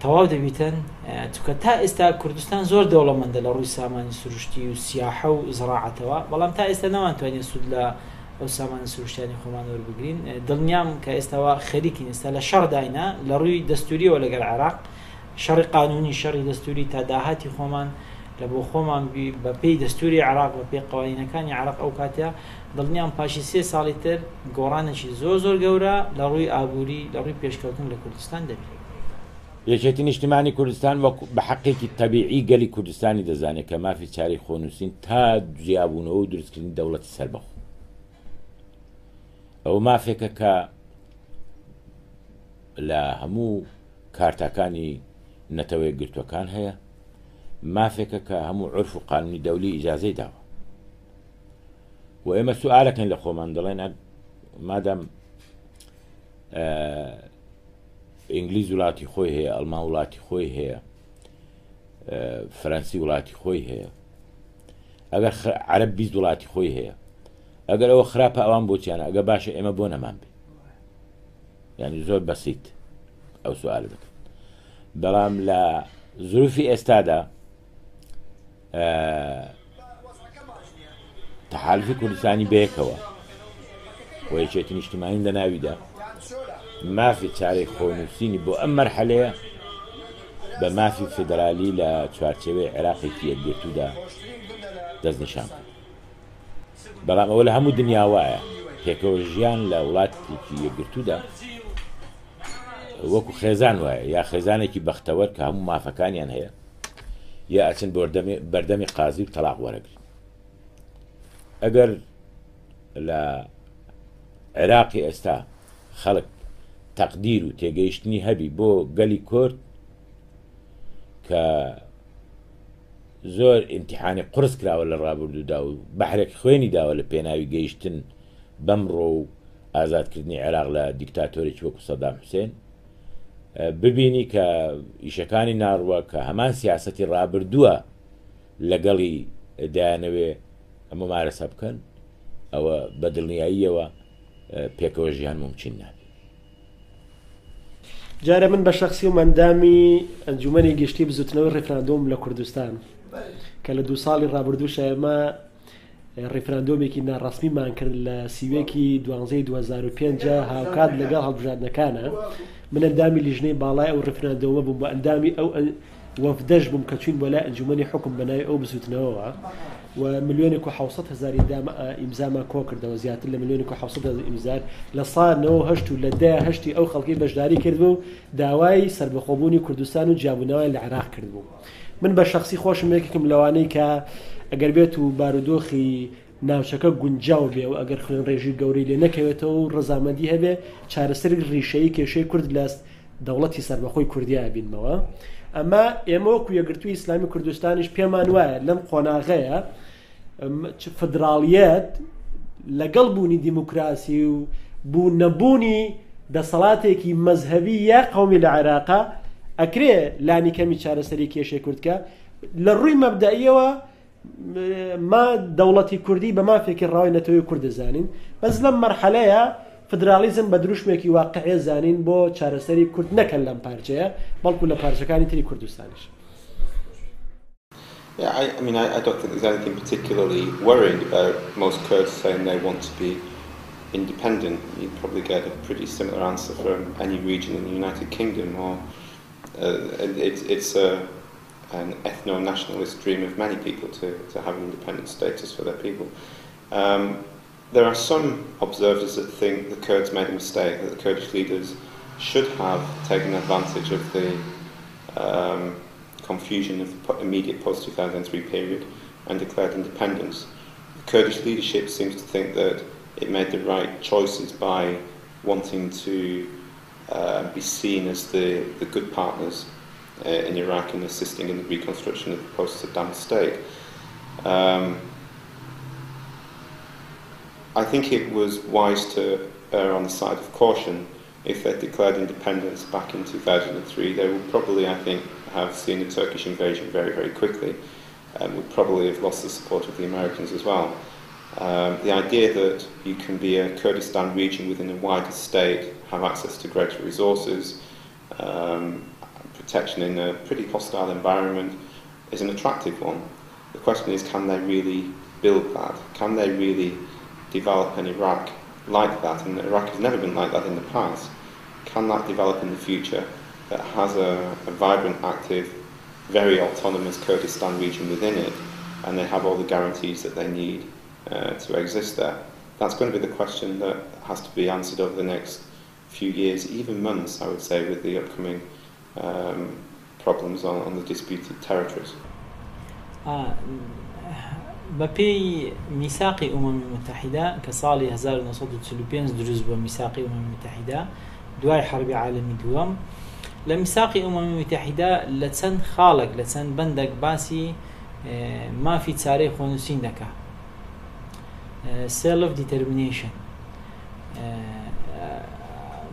تواضع بیتن تو کتا است کردستان زور دولمند لروی سامانی سرچتی و سیاح و زراعت و ولام تا است نوان تو این سود ل سامانی سرچتنی خوامان ور بگیرن دنیام که است و خریکی است ل شر داینا لروی دستوری ولگر عراق شر قانونی شر دستوری تداهاتی خوامان لبو خومان بي ببي دستوري عراق ببي قوانين كان عراق او كاتيا ضلني ام باشي 3 سالي تر گورانشي زور گورا لروي ابوري لروي پیشکەوتن لە کوردستان دەبێت. یەکێتی نیشتمانی کوردستان وەک بە حەقێکی تەبیعی گەلی کوردستانی دەزانێت کە مافی چارەی خۆنووسین تا جیابوونەوە و دروستکردنی دەوڵەتی سەربەخۆ. ئەو مافێکە کە لە هەموو کارتاکانی نەتەوەی گرتوەکان هەیە، مافێکە کە هەموو عرف و قانونی دەولی ئیجازەی داوە. و ئێمە سوالەکەین لە خۆمان دەڵێن مادام ئینگلیز وڵاتی خۆی هەیە، ئەڵمان وڵاتی خۆی هەیە، فەرەنسی وڵاتی خۆی هەیە، ئەگەر عەرەب 20 وڵاتی خۆی هەیە، ئەگەر ئەوە خراپە ئەوان بۆچیانە، ئەگەر باشە ئێمە بۆ نەمان بێ. یعنی زۆر بەسیت ئەو سوالە دەکەن. بەڵام لە ظروفی ئێستادا تەحالفی کوردستانی بەیەکەوە و یەکێتی نیشتیمانی لە ناویدا مافی چارەی خۆنووسینی بۆ ئەم مەرحەلەیە بە مافی فیدرالی لە چوارچێوەی عێراقێکی یەکگرتوودا دەستنیشان کرد. بەڵام ئەوە لە هەموو دنیاوایە پێکەوە ژیان لە وڵاتێکی یەکگرتوودا وەکو خێزان وایە، یا خێزانێکی بەختەوەر کە هەموو مافەکانیان هەیە، یا ئەچن بەردەمی قازی و تەلاق وەرەگرن. ئەگەر لە عێراقی ئێستا خەڵک تەقدیر و تێگەیشتنی هەبی بۆ گەلی کورد کە زۆر ئیمتیحانی قورس کراوە لە ڕابردوودا و بەحرێک خوێنی داوە لە پێناوی گەیشتن بەمڕۆ و ئازادکردنی عێراق لە دیکتاتۆرێکی وەکو سەدام حوسێن، ببینی کە ئیشەکانی ناڕوە کە هەمان سیاسەتی ڕابردووە لەگەڵی دایانەوێ ئەمە مارەسە بکەن، ئەوە بە دڵنیاییەوە پێکەوە ژیان ممکن نابێت. جارە من بە شخصی و مندامی ئەنجومەنی گشتی بزوتنەوەی ڕێفراندۆم لە کوردستان کە لە 2 ساڵی ڕابردوو شەمە ڕێفراندۆمێکی ناڕاستمیمان کرد لە سیوێکی 12/2005 هاوکات لەگەڵ هەڵبژاردنەکانە، من ئەندامی لیژنەی باڵای ئەو ڕێفراندۆمە بووم، بە ئەندامی ئەو وەفدەش بووم کە چوین بۆ لای ئەنجومەنی حکم بەناوی ئەو بزوتنەوەوە و ملیۆنێک و 700 هزار ئیمزامان کۆ کردەوە، زیاتر لە ملیۆنێک و 700 هزار ئیمزار لە ساڵ 98 و لە 10/8 ئەو خەڵکی بەشداری کردبوو داوای سەربەخۆبوونی کوردستان و جیابوونەوەی لە عێراق کردبوو. من بە شخصی خۆشم یەکێکم لەوانەی کە ئەگەر بێت و بارودۆخی ناوچەکە گونجاو بێ و ئەگەر خوێن ڕێژی گەورەی لێ نەکەوێتەوە و ڕەزامەندی هەبێ چارەسەر ڕیشەی کێشەی کورد لە دەوڵەتی سەربەخۆی کوردیا بینمەوە. ئەمە ئێمەوەکو یەکگرتووی ئیسلامی کوردستانیش پێمان وایە لەم قۆناغەیە فدراڵیەت لەگەڵ بوونی دیموکراسی و بوو نەبوونی دەسەڵاتێکی مەذهبی یا قەومی لە عێراقا ئەکرێ لانی کەمی چارەسەری کێشەی کوردکە لە ڕووی مەبدەئیەوە ما دەوڵەتی کوردی بە مافێکی ڕاوی نەتەوەی کورد دەزانین، بەس لەم مەرحەلەیە فدرالیزم بە دروشمێکی واقعێ زانین بۆ چارەسەری کورد نەکەن لەم پارچەیە بەڵکو لە پارچەکانی تری کوردستانیش. Yeah, I mean, I don't think there's anything particularly worrying about most Kurds saying they want to be independent. You'd probably get a pretty similar answer from any region in the United Kingdom. Or it's an ethno-nationalist dream of many people to have an independent status for their people. There are some observers that think the Kurds made a mistake, that the Kurdish leaders should have taken advantage of the confusion of the immediate post-2003 period and declared independence. The Kurdish leadership seems to think that it made the right choices by wanting to be seen as the good partners in Iraq and assisting in the reconstruction of the post-Saddam state. I think it was wise to err on the side of caution. If they declared independence back in 2003, they would probably, I think, have seen the Turkish invasion very, very quickly and would probably have lost the support of the Americans as well. The idea that you can be a Kurdistan region within a wider state, have access to greater resources, protection in a pretty hostile environment is an attractive one. The question is, can they really build that? Can they really develop an Iraq like that? And Iraq has never been like that in the past. Can that develop in the future that has a vibrant, active very autonomous Kurdistan region within it, and they have all the guarantees that they need to exist there. That's going to be the question that has to be answered over the next few years, even months, I would say, with the upcoming problems on the disputed territories. بپی میثاق امم متحده که سال 1945 دروز با میثاق امم متحده دوای حرب عالمی دوم لمیثاق امم متحده لسند خالق لسند بندق باسی ما في تاريخ خونسين دكا self determination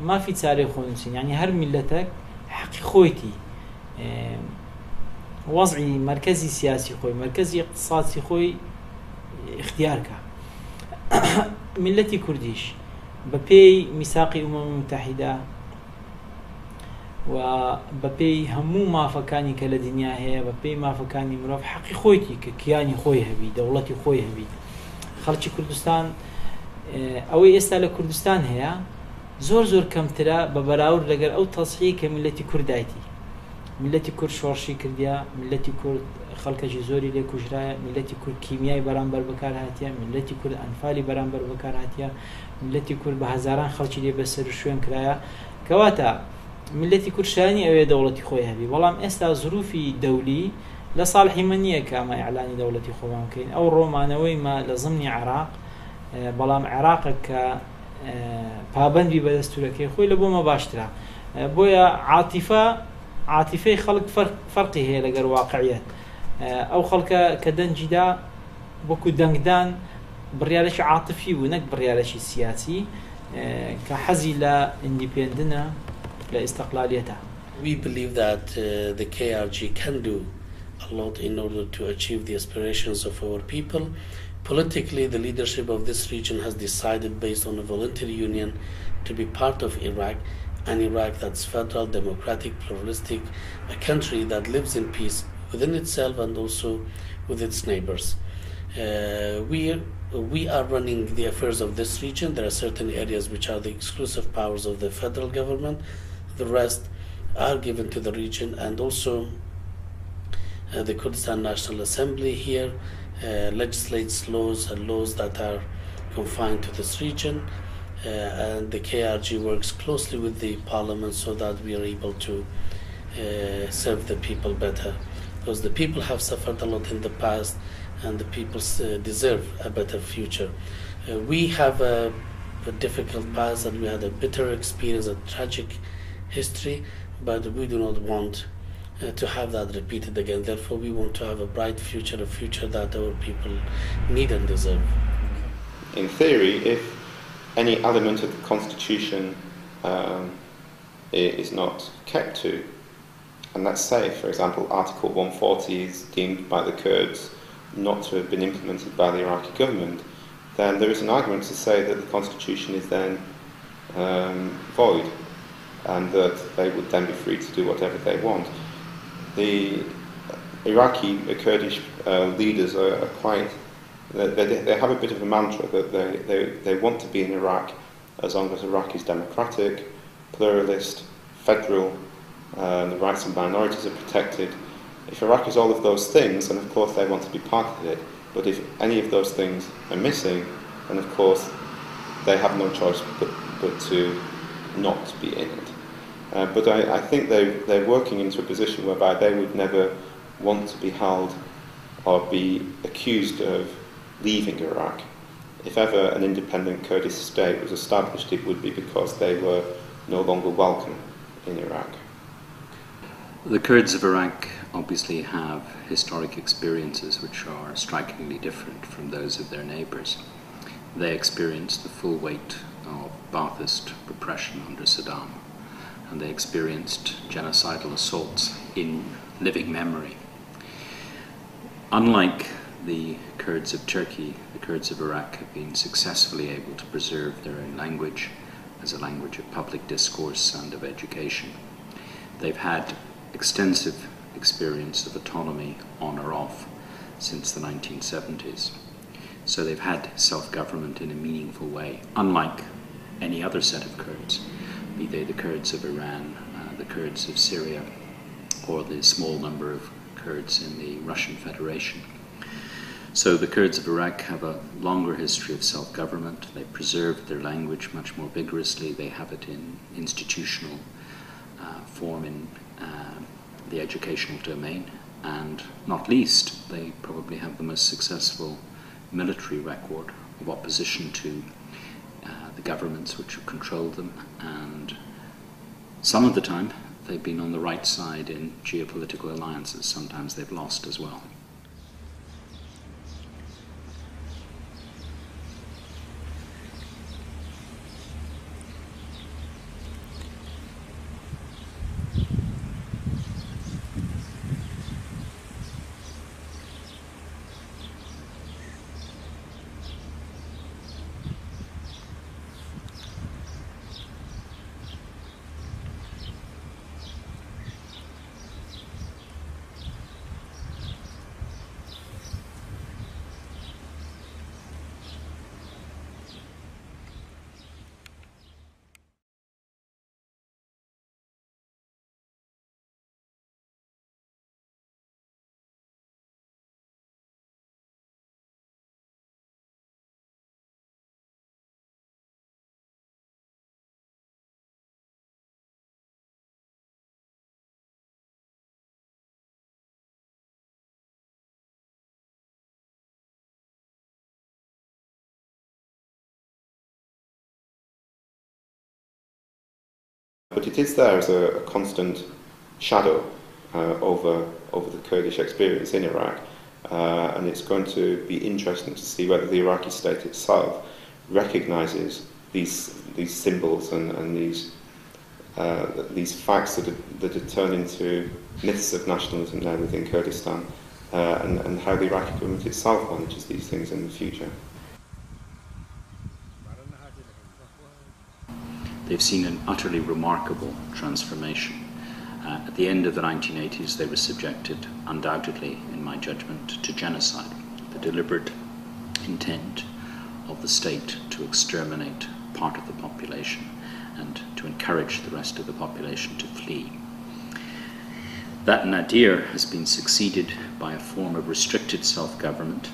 ما في تاريخ خونسين يعني هر ملتك حق خويتي وضعي مركزي سياسي خوي مركزي اقتصادي خوي اختيارك ملتي كرديش ببي ميثاق أمم متحدة وببي همو ما فكاني كلا دنيا هي ببي ما فكاني مروف حقي خويتي كياني خوي هبي دولتي خوي هبي خلتي كردستان أوي استال كردستان هي زور زور كم ترى ببراور لقر أو تصحيح كملتي كردايتي ملتي كرد شورشي كرديا ملتي كرد خلق جزوري لكجراء ملتي كرد كيميائي برانبر بكار هاتيا ملتي كرد أنفالي برانبر بكار هاتيا ملتي كرد بهزاران خلقي لي بسر شوين كرايا كواتا ملتي كرد شاني أو دولتي خويا هبي والله أستا ظروفي دولي لصالحي منية كما إعلاني دولتي خويا ممكن أو رومانوي ما لضمني عراق بلام عراق ك بابندي بدستوركي خويا لبو ما باشترا بويا عاطفة خلق فرقي هي لقر واقعيات أو خلق كدنج دا بوكو دنجدان بريالش عاطفي ونك بريالش سياسي كحزي لا انديبندنا لاستقلاليتها. We believe that the KRG can do a lot in order to achieve the aspirations of our people. Politically, the leadership of this region has decided based on a voluntary union to be part of Iraq. An Iraq that's federal, democratic, pluralistic, a country that lives in peace within itself and also with its neighbors. We are running the affairs of this region. There are certain areas which are the exclusive powers of the federal government. The rest are given to the region, and also the Kurdistan National Assembly here legislates laws and laws that are confined to this region. And the KRG works closely with the parliament so that we are able to serve the people better, because the people have suffered a lot in the past and the people deserve a better future. We have a difficult past and we had a bitter experience, a tragic history, but we do not want to have that repeated again. Therefore, we want to have a bright future, a future that our people need and deserve. In theory, if any element of the constitution is not kept to, and let's say, for example, Article 140 is deemed by the Kurds not to have been implemented by the Iraqi government, then there is an argument to say that the constitution is then void, and that they would then be free to do whatever they want. The Iraqi Kurdish leaders are quite... They have a bit of a mantra that they want to be in Iraq as long as Iraq is democratic, pluralist, federal, the rights of minorities are protected. If Iraq is all of those things, then of course they want to be part of it. But if any of those things are missing, then of course they have no choice but to not be in it. But I think they're working into a position whereby they would never want to be held or be accused of leaving Iraq. If ever an independent Kurdish state was established, it would be because they were no longer welcome in Iraq. The Kurds of Iraq obviously have historic experiences which are strikingly different from those of their neighbours. They experienced the full weight of Ba'athist repression under Saddam, and they experienced genocidal assaults in living memory. Unlike the Kurds of Turkey, the Kurds of Iraq have been successfully able to preserve their own language as a language of public discourse and of education. They've had extensive experience of autonomy on or off since the 1970s. So they've had self-government in a meaningful way, unlike any other set of Kurds, be they the Kurds of Iran, the Kurds of Syria, or the small number of Kurds in the Russian Federation. So the Kurds of Iraq have a longer history of self-government. They preserved their language much more vigorously. They have it in institutional form in the educational domain. And not least, they probably have the most successful military record of opposition to the governments which have controlled them. And some of the time, they've been on the right side in geopolitical alliances. Sometimes they've lost as well. But it is there as a constant shadow over the Kurdish experience in Iraq, and it's going to be interesting to see whether the Iraqi state itself recognises these symbols and these facts that are turned into myths of nationalism now within Kurdistan, and how the Iraqi government itself manages these things in the future. They've seen an utterly remarkable transformation. At the end of the 1980s, they were subjected, undoubtedly, in my judgment, to genocide, the deliberate intent of the state to exterminate part of the population and to encourage the rest of the population to flee. That nadir has been succeeded by a form of restricted self-government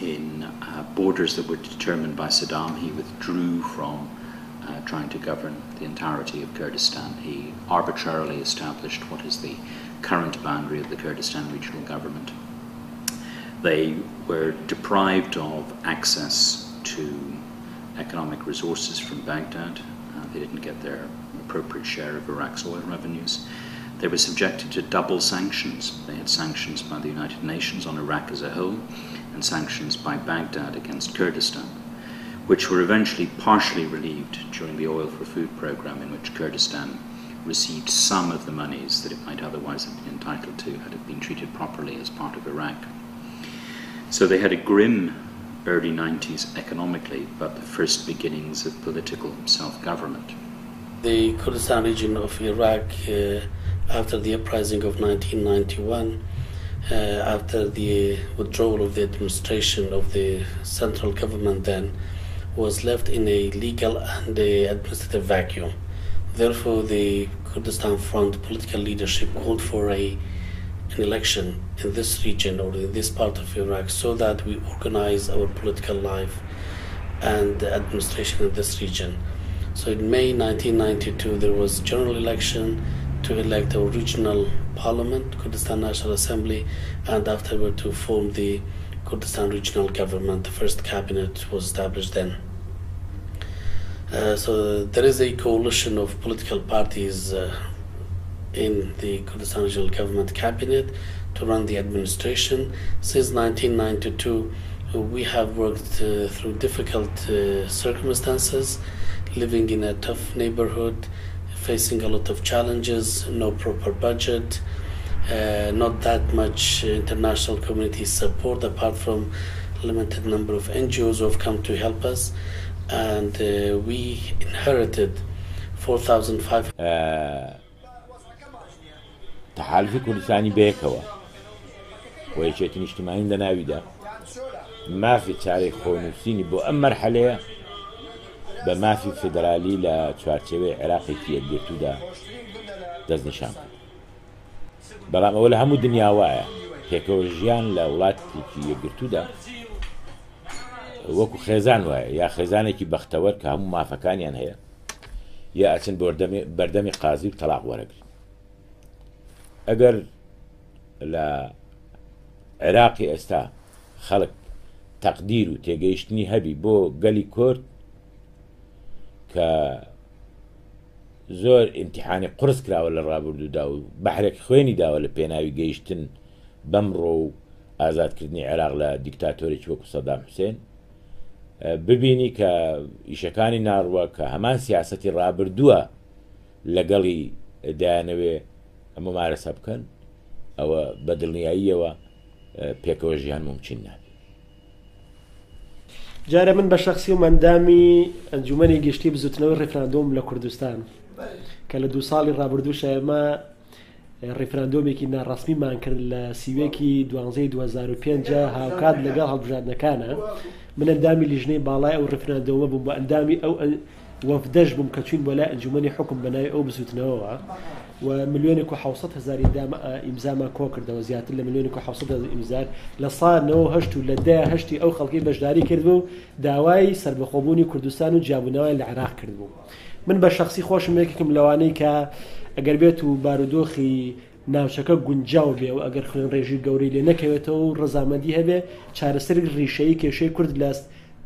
in borders that were determined by Saddam. He withdrew from trying to govern the entirety of Kurdistan. He arbitrarily established what is the current boundary of the Kurdistan Regional Government. They were deprived of access to economic resources from Baghdad. They didn't get their appropriate share of Iraq's oil revenues. They were subjected to double sanctions. They had sanctions by the United Nations on Iraq as a whole and sanctions by Baghdad against Kurdistan, which were eventually partially relieved during the Oil for Food program, in which Kurdistan received some of the monies that it might otherwise have been entitled to had it been treated properly as part of Iraq. So they had a grim early 90s economically, but the first beginnings of political self-government. The Kurdistan region of Iraq, after the uprising of 1991, after the withdrawal of the administration of the central government then, was left in a legal and administrative vacuum. Therefore, the Kurdistan Front political leadership called for an election in this region or in this part of Iraq so that we organize our political life and administration in this region. So in May 1992, there was a general election to elect our regional parliament, Kurdistan National Assembly, and afterward to form the Kurdistan Regional Government. The first cabinet was established then. So there is a coalition of political parties in the Kurdistan Regional Government cabinet to run the administration. Since 1992, we have worked through difficult circumstances, living in a tough neighborhood, facing a lot of challenges, no proper budget, not that much international community support apart from limited number of NGOs who have come to help us, and we inherited 4,500. تحالف كردستاني بيكوا ويشيتن اجتماعي لنا ويدا ما في تاريخ خونسيني بو مرحله بما في فدرالي لتشارتشوي عراقي في الديتودا داز نشام. بەڵام ئەوە لە هەموو دنیاوایە پێکەوەژیان لە وڵاتێکی یەکگرتوودا وەکو خێزان وایە یا خێزانێکی بەختەوەر کە هەموو مافەکانیان هەیە یا ئەچن بەردەمی قازی و تەلاق وەرەگرن. ئەگەر لە عێراقی ئێستا خەڵک تەقدیر و تێگەیشتنی هەبی بۆ گەلی کورد کە زۆر ئیمتیحانی قورس کراوە لە ڕابردوودا و بەحرێک خوێنی داوە لە پێناوی گەیشتن بەمڕۆ و ئازادکردنی عێراق لە دیکتاتۆرێکی وەکو سەدام حوسێن، ببینی کە ئیشەکانی ناڕوە کە هەمان سیاسەتی ڕابردووە لەگەڵی دایانەوێ ئەمە مارەسە بکەن، ئەوە بە دڵنیاییەوە پێکەوەژیان ممکن نابێت. جارە من بە شخصی و مندامی ئەنجومەنی گشتی بزوتنەوەی ڕێفراندۆم لە کوردستان کە لە ٢ ساڵی ڕابردوو شەمە ڕێفراندۆمێکی ناڕاستمیمان کرد لە سیوێکی ١١/٢٠٠٥ هاوکات لەگەڵ هەڵبژاردنەکانە، من ئەندامی لیژنەی باڵای ئەو ڕێفراندۆمە بووم، بە ئەندامی ئەو وەفدەش بووم کە چوین بۆ لای ئەنجومەنی حوکم بەناوی ئەو بزوتنەوەوە و 1,600,000 ئیمزامان کۆ کردەوە، زیاتر لە 1,600,000 ئیمزار لە ساڵ ٩٨ و لە ١٠ و ٨ ئەو خەڵکی بەشداری کردبوو، داوای سربەخۆبوونی کوردستان و جیابوونەوەی لە عێراق کردبوو. من بە شخصی خۆشم یەکێکم لەوانەی کە ئەگەر بێت و بارودۆخی ناوچەکە گونجاو بێ و ئەگەر خوێن ڕێژی گەورەی لێ نەکەوێتەوە و ڕەزامەندی هەبێ چارەسەر ڕیشەی کێشەی کورد لە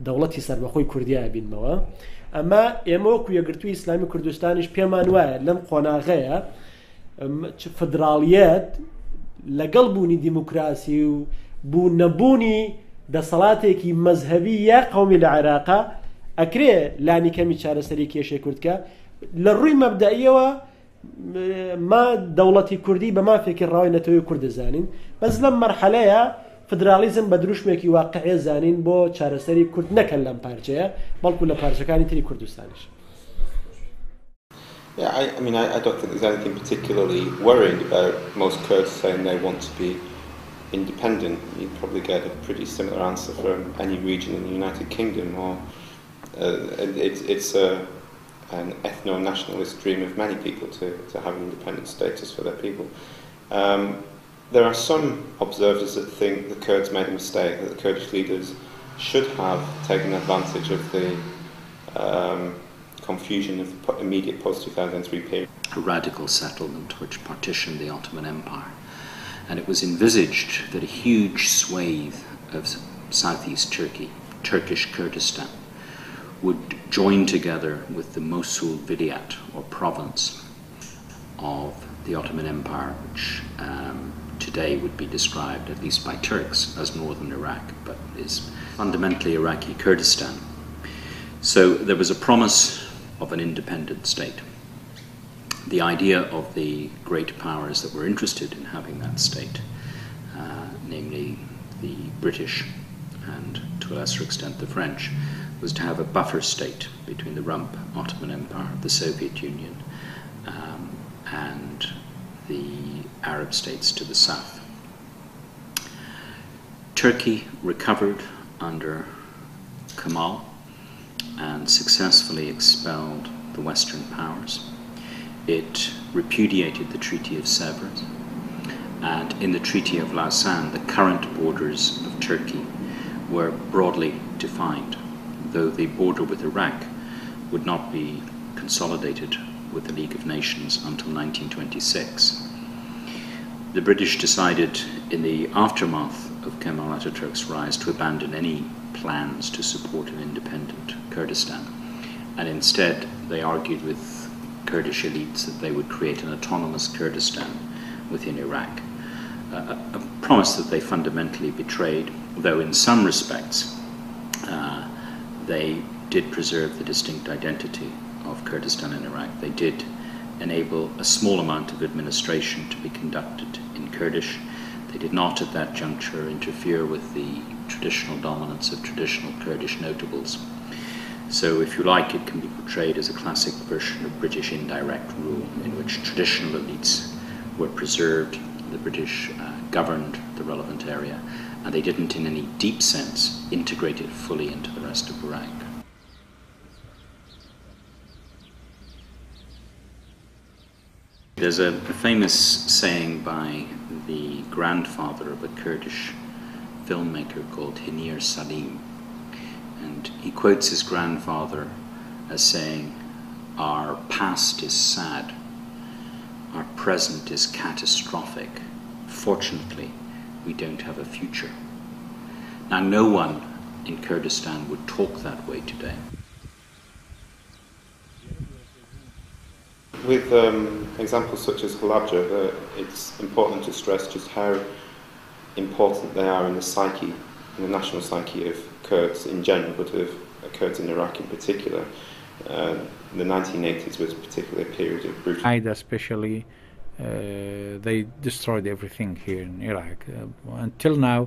دەوڵەتی سربەخۆی کوردیا بینمەوە. ئەمە ئێمە وەکو یەکگرتووی ئیسلامی کوردستانیش پێمان وایە لەم قۆناغەیە فدراڵیەت لەگەڵ بوونی دیموکراسی و بوو نەبوونی دەسەڵاتێکی مەذهبی یا قەومی لە عێراقا ئەکرێ لانی کەمی چارەسەری کێشەی کوردکە لە ڕووی مەبدەئیەوە ما دەوڵەتی کوردی بە مافێکی ڕاوی نەتەوەی کورد دەزانین، بەس لەم مەرحەلەیە فدرالیزم بە دروشمێکی واقعێ زانین بۆ چارەسەری کورد نەکەن لەم پارچەیە بەڵکو لە پارچەکانی تری کوردستانیش. Yeah, I mean, I don't think there's anything particularly worrying about most Kurds saying they want to be independent. You'd probably get a pretty similar answer from any region in the United Kingdom. Or it's an ethno-nationalist dream of many people to have an independent status for their people. There are some observers that think the Kurds made a mistake, that the Kurdish leaders should have taken advantage of the confusion of the immediate post-2003 period. A radical settlement which partitioned the Ottoman Empire. And it was envisaged that a huge swathe of southeast Turkey, Turkish Kurdistan, would join together with the Mosul Vilayet, or province, of the Ottoman Empire, which today would be described, at least by Turks, as northern Iraq, but is fundamentally Iraqi Kurdistan. So there was a promise of an independent state. The idea of the great powers that were interested in having that state, namely the British and to a lesser extent the French, was to have a buffer state between the rump Ottoman Empire, the Soviet Union, and the Arab states to the south. Turkey recovered under Kemal and successfully expelled the Western powers. It repudiated the Treaty of Sevres, and in the Treaty of Lausanne, the current borders of Turkey were broadly defined, though the border with Iraq would not be consolidated with the League of Nations until 1926. The British decided in the aftermath of Kemal Ataturk's rise to abandon any plans to support an independent Kurdistan, and instead they argued with Kurdish elites that they would create an autonomous Kurdistan within Iraq, a promise that they fundamentally betrayed, though in some respects they did preserve the distinct identity of Kurdistan and Iraq. They did enable a small amount of administration to be conducted in Kurdish. They did not at that juncture interfere with the traditional dominance of traditional Kurdish notables. So if you like, it can be portrayed as a classic version of British indirect rule, in which traditional elites were preserved, the British governed the relevant area, and they didn't in any deep sense integrate it fully into the rest of Iraq. There's a famous saying by the grandfather of a Kurdish filmmaker called Hiner Salim, and he quotes his grandfather as saying, "Our past is sad, our present is catastrophic, fortunately we don't have a future." Now no one in Kurdistan would talk that way today. With examples such as Halabja, it's important to stress just how important they are in the psyche, in the national psyche of Kurds in general, but of Kurds in Iraq in particular. The 1980s was particularly a period of brutality. Especially, they destroyed everything here in Iraq. Until now,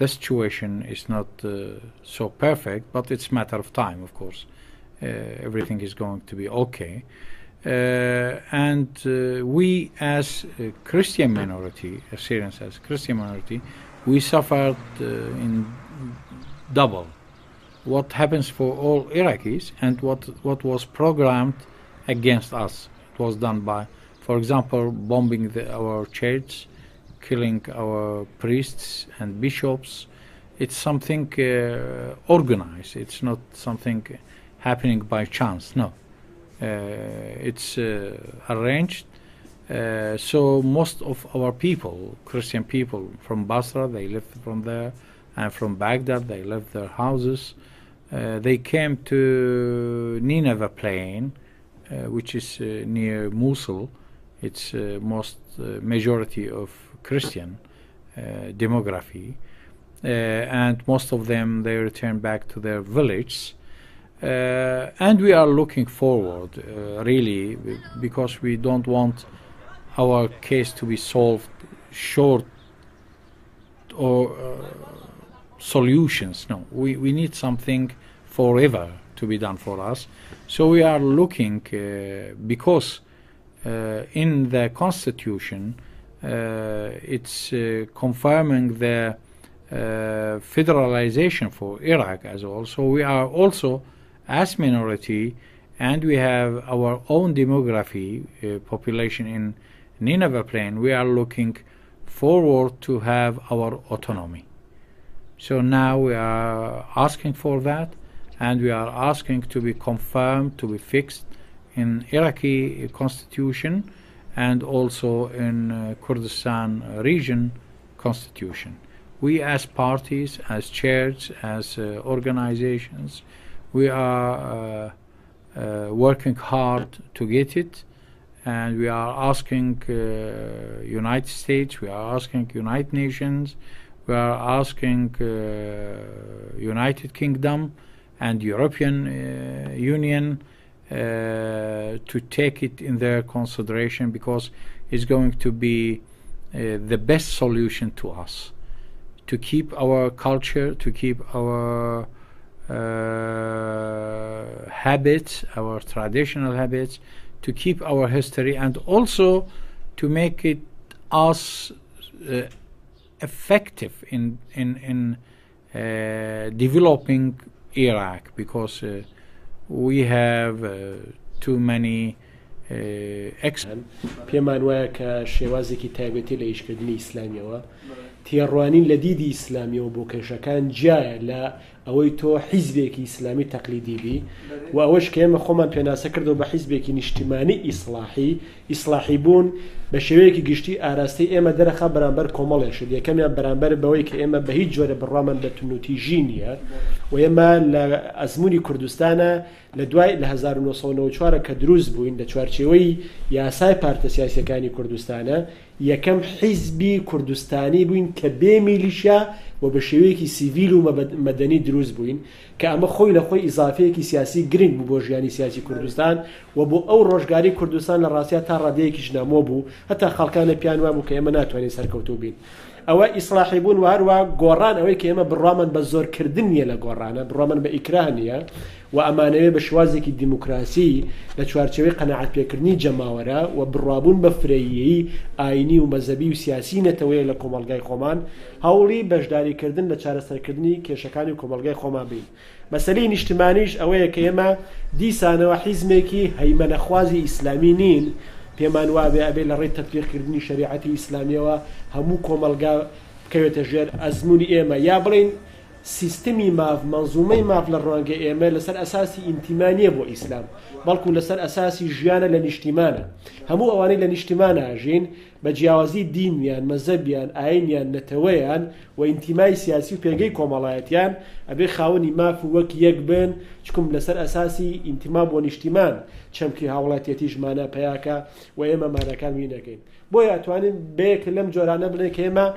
the situation is not so perfect, but it's a matter of time, of course. Everything is going to be okay. And we as a Christian minority, Assyrians as a Christian minority, we suffered in double what happens for all Iraqis and what was programmed against us. It was done by, for example, bombing our church, killing our priests and bishops. It's something organized, it's not something happening by chance, no. It's arranged, so most of our people, Christian people from Basra, they left from there, and from Baghdad they left their houses. They came to Nineveh Plain, which is near Mosul. It's most majority of Christian demography, and most of them, they returned back to their villages. And we are looking forward, really, because we don't want our case to be solved short or solutions. No, we need something forever to be done for us. So we are looking, because in the constitution it's confirming the federalization for Iraq as well. So we are also as minority, and we have our own demography, population in Nineveh Plain. We are looking forward to have our autonomy. So now we are asking for that, and we are asking to be confirmed, to be fixed in Iraqi constitution and also in Kurdistan region constitution. We as parties, as churches, as organizations, we are working hard to get it, and we are asking United States, we are asking United Nations, we are asking United Kingdom and European Union to take it in their consideration, because it's going to be the best solution to us, to keep our culture, to keep our habits, our traditional habits, to keep our history, and also to make it us effective in developing Iraq, because we have too many پیمان وای که شوازی کتابتی لیش کردن اسلامی و تیروانی لذیذ اسلامی و بکشکان جای ل اوی تو حزبی کی اسلامی تقلیدی بی و اوش که ما خوامان پیان سکرد و به حزبی کی نشتمانی اصلاحی بون به شوی کی گشتی ارستی اما در خبران بر کامله شد یا کمی بران بر باوی که اما به هیچ جور برنامه دتنوتی جینیا و اما ل ازمونی کردستانه لدوای لهزار نوسانو چهار کدروز بوین دچار چوی یا سای پارت سیاسی کانی کردستانه یا کم حزبی کردستانی بوین که به میلیشیا و به شیوهی که سیویل و مدنی دروز بوین که اما خوی لخوی اضافه که سیاسی گرینگ بوجیانی سیاسی کردستان و با او روشگاری کردستان لراسیه تا ردیه کش نمابو حتی خالکان پیانو بو که اما نتوانی سرکوتو بین او اصلاحی بون و هر و گوران اوی که اما برامن بزور کردنیه لگورانه برامن به اکراهنیه و امانه به شوازی که دموکراسی لچوارچوی قناعت پیکردنی جماوره و برابون به فریهی آینی و مذهبی و سیاسی نتویه لکمالگای خومان هاولی بجداری کردن لچارستر کردنی کشکانی و کمالگای خومان بین مسئله اجتماعیش اوی که اما دیسانه و حزمه که هیمنخوازی اسلامی نین پیمان وابی قبل رای تطبیق کردنی شریعتی اسلامی و همو کاملگا که تجار ازمونی ایمه یا برین سیستمی ماف منظومه ماف لرنگ ایمه لسر اساسی انتمانیه با اسلام بلکه لسر اساسی جیانه لنجتمانه همو اوانی لنجتمانه هجین بجیاوازی دینیان، مذهبیان، عینیان، نتویان و انتمای سیاسی و پیگی کاملایتیان ابی خاونی ماف وک یک بین چکم لسر اساسی انتما با نجتمان چمکی هاولاتیتی جمانه پیاکا و ایمه مانکان وینکین باید اتوانیم بیک لم جورانه بلنه که ایمه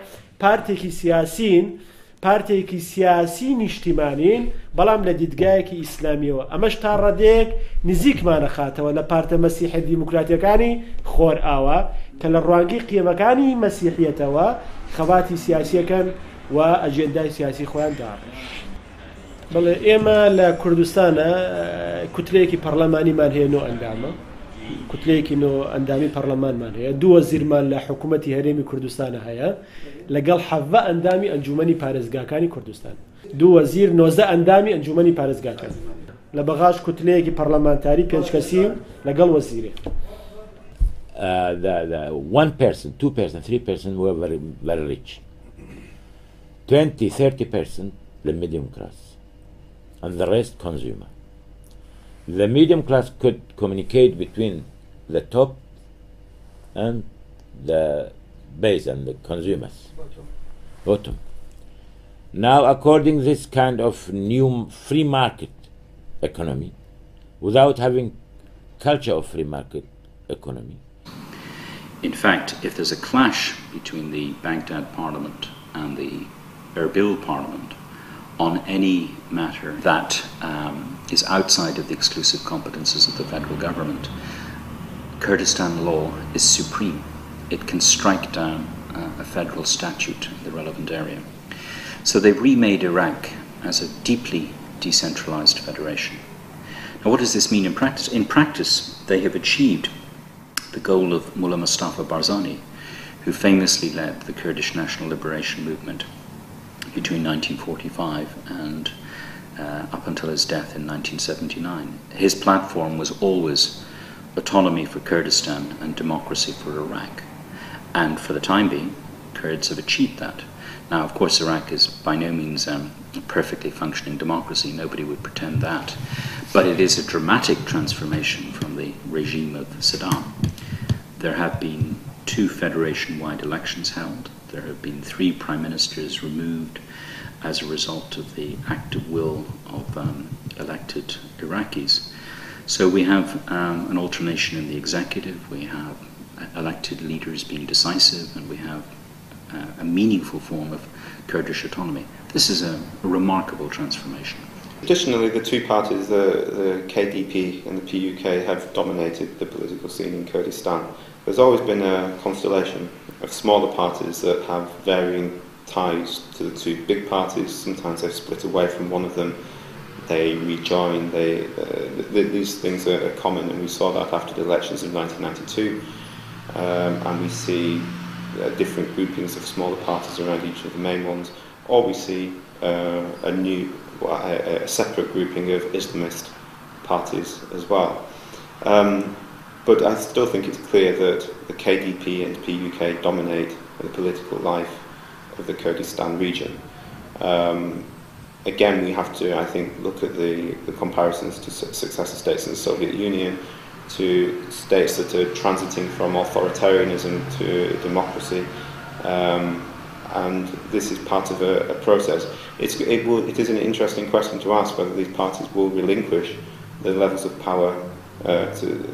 پارتێکی سیاسی نیشتیمانین بەڵام لە دیدگایەکی ئیسلامیەوە ئەمەش تا ڕادێک نزیکمانە خاتەوە لە پارتە مەسیحە دیموکراتیەکانی خۆرئاوا کە لە ڕوانگەی قیەمەکانی مەسیحیەتەوە خەواتی سیاسیەکەن و ئەجێندای سیاسی خۆیان داڕێژن. بەڵێ ئێمە لە کوردستانە کوتلەیەکی پەرلەمانیمان هەیە نۆ ئەندامە، کوتلەیەکی نۆ ئەندامی پەرلەمانمان هەیە، دوو وەزیرمان لە حکوومەتی هەرێمی کوردستانە هەیە لەگەڵ 17 ئەندامی ئەنجومەنی پارێزگاکانی کوردستان، دوو وەزیر 19 ئەندامی ئەنجومەنی پارێزگاکان، لە بەغاش کوتلەیەکی پەرلەمانتاری پێنج کەسی لەگەڵ وەزیرێ. The 1%, 2%, 3% were very rich. 20, 30% the medium class, and the rest consumer. The medium class could communicate between the top and the base and the consumers. Bottom. Now, according to this kind of new free market economy, without having culture of free market economy. In fact, if there's a clash between the Baghdad parliament and the Erbil parliament on any matter that is outside of the exclusive competences of the federal government, Kurdistan law is supreme. It can strike down a federal statute in the relevant area. So they remade Iraq as a deeply decentralized federation. Now what does this mean in practice? In practice, they have achieved the goal of Mullah Mustafa Barzani, who famously led the Kurdish National Liberation Movement between 1945 and up until his death in 1979. His platform was always autonomy for Kurdistan and democracy for Iraq. And for the time being, Kurds have achieved that. Now, of course, Iraq is by no means a perfectly functioning democracy. Nobody would pretend that. But it is a dramatic transformation from the regime of Saddam. There have been 2 federation-wide elections held. There have been 3 prime ministers removed as a result of the active will of elected Iraqis. So we have an alternation in the executive. We have elected leaders being decisive, and we have a meaningful form of Kurdish autonomy. This is a remarkable transformation. Traditionally, the two parties, the KDP and the PUK, have dominated the political scene in Kurdistan. There's always been a constellation of smaller parties that have varying ties to the two big parties. Sometimes they've split away from one of them, they rejoin, these things are common, and we saw that after the elections of 1992. And we see different groupings of smaller parties around each of the main ones, or we see a separate grouping of Islamist parties as well. But I still think it's clear that the KDP and PUK dominate the political life of the Kurdistan region. Again, we have to, I think, look at the comparisons to successor states in the Soviet Union, to states that are transiting from authoritarianism to democracy, and this is part of a process. It is an interesting question to ask whether these parties will relinquish the levels of power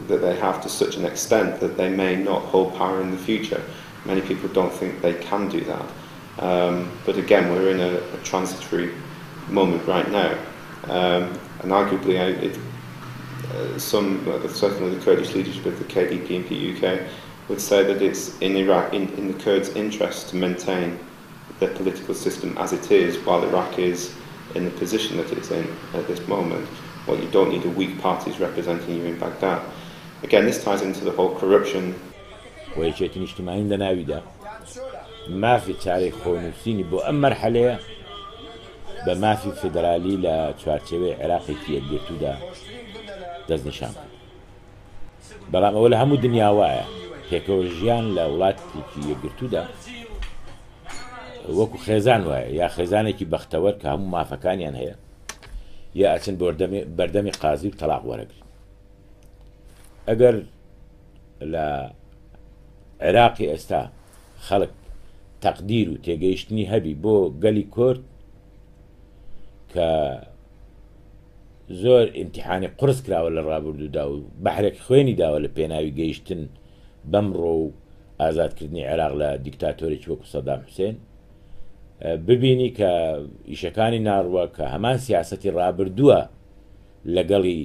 that they have to such an extent that they may not hold power in the future. Many people don't think they can do that, but again, we're in a transitory moment right now, and arguably certainly the Kurdish leadership of the KDP and PUK would say that it's in Iraq, in the Kurds' interest to maintain their political system as it is, while Iraq is in the position that it's in at this moment. Well, you don't need a weak parties representing you in Baghdad. Again, this ties into the whole corruption. دزنشان. برام اول همون دنیا واقع. پێکەوە ژیان لە وڵاتێکی یەکگرتوودا وەکو خێزان وایە یا خێزانێکی بەختەوەر کە هەموو مافەکانیان هەیە یا ئەچن بەردەمی قازی و تەلاق وەرەگرن. ئەگەر لە عێراقی ئێستا خەڵک تەقدیر و تێگەیشتنی هەبی بۆ گەلی کورد کە زۆر ئیمتیحانی قورس کراوە لە ڕابردوودا و بەحرێکی خوێنی داوە لە پێناوی گەیشتن بەمڕۆ و ئازادکردنی عێراق لە دیکتاتۆرێکی وەکو سەدام حوسێن، ببینی کە ئیشەکانی ناڕوە کە هەمان سیاسەتی ڕابردووە لەگەڵی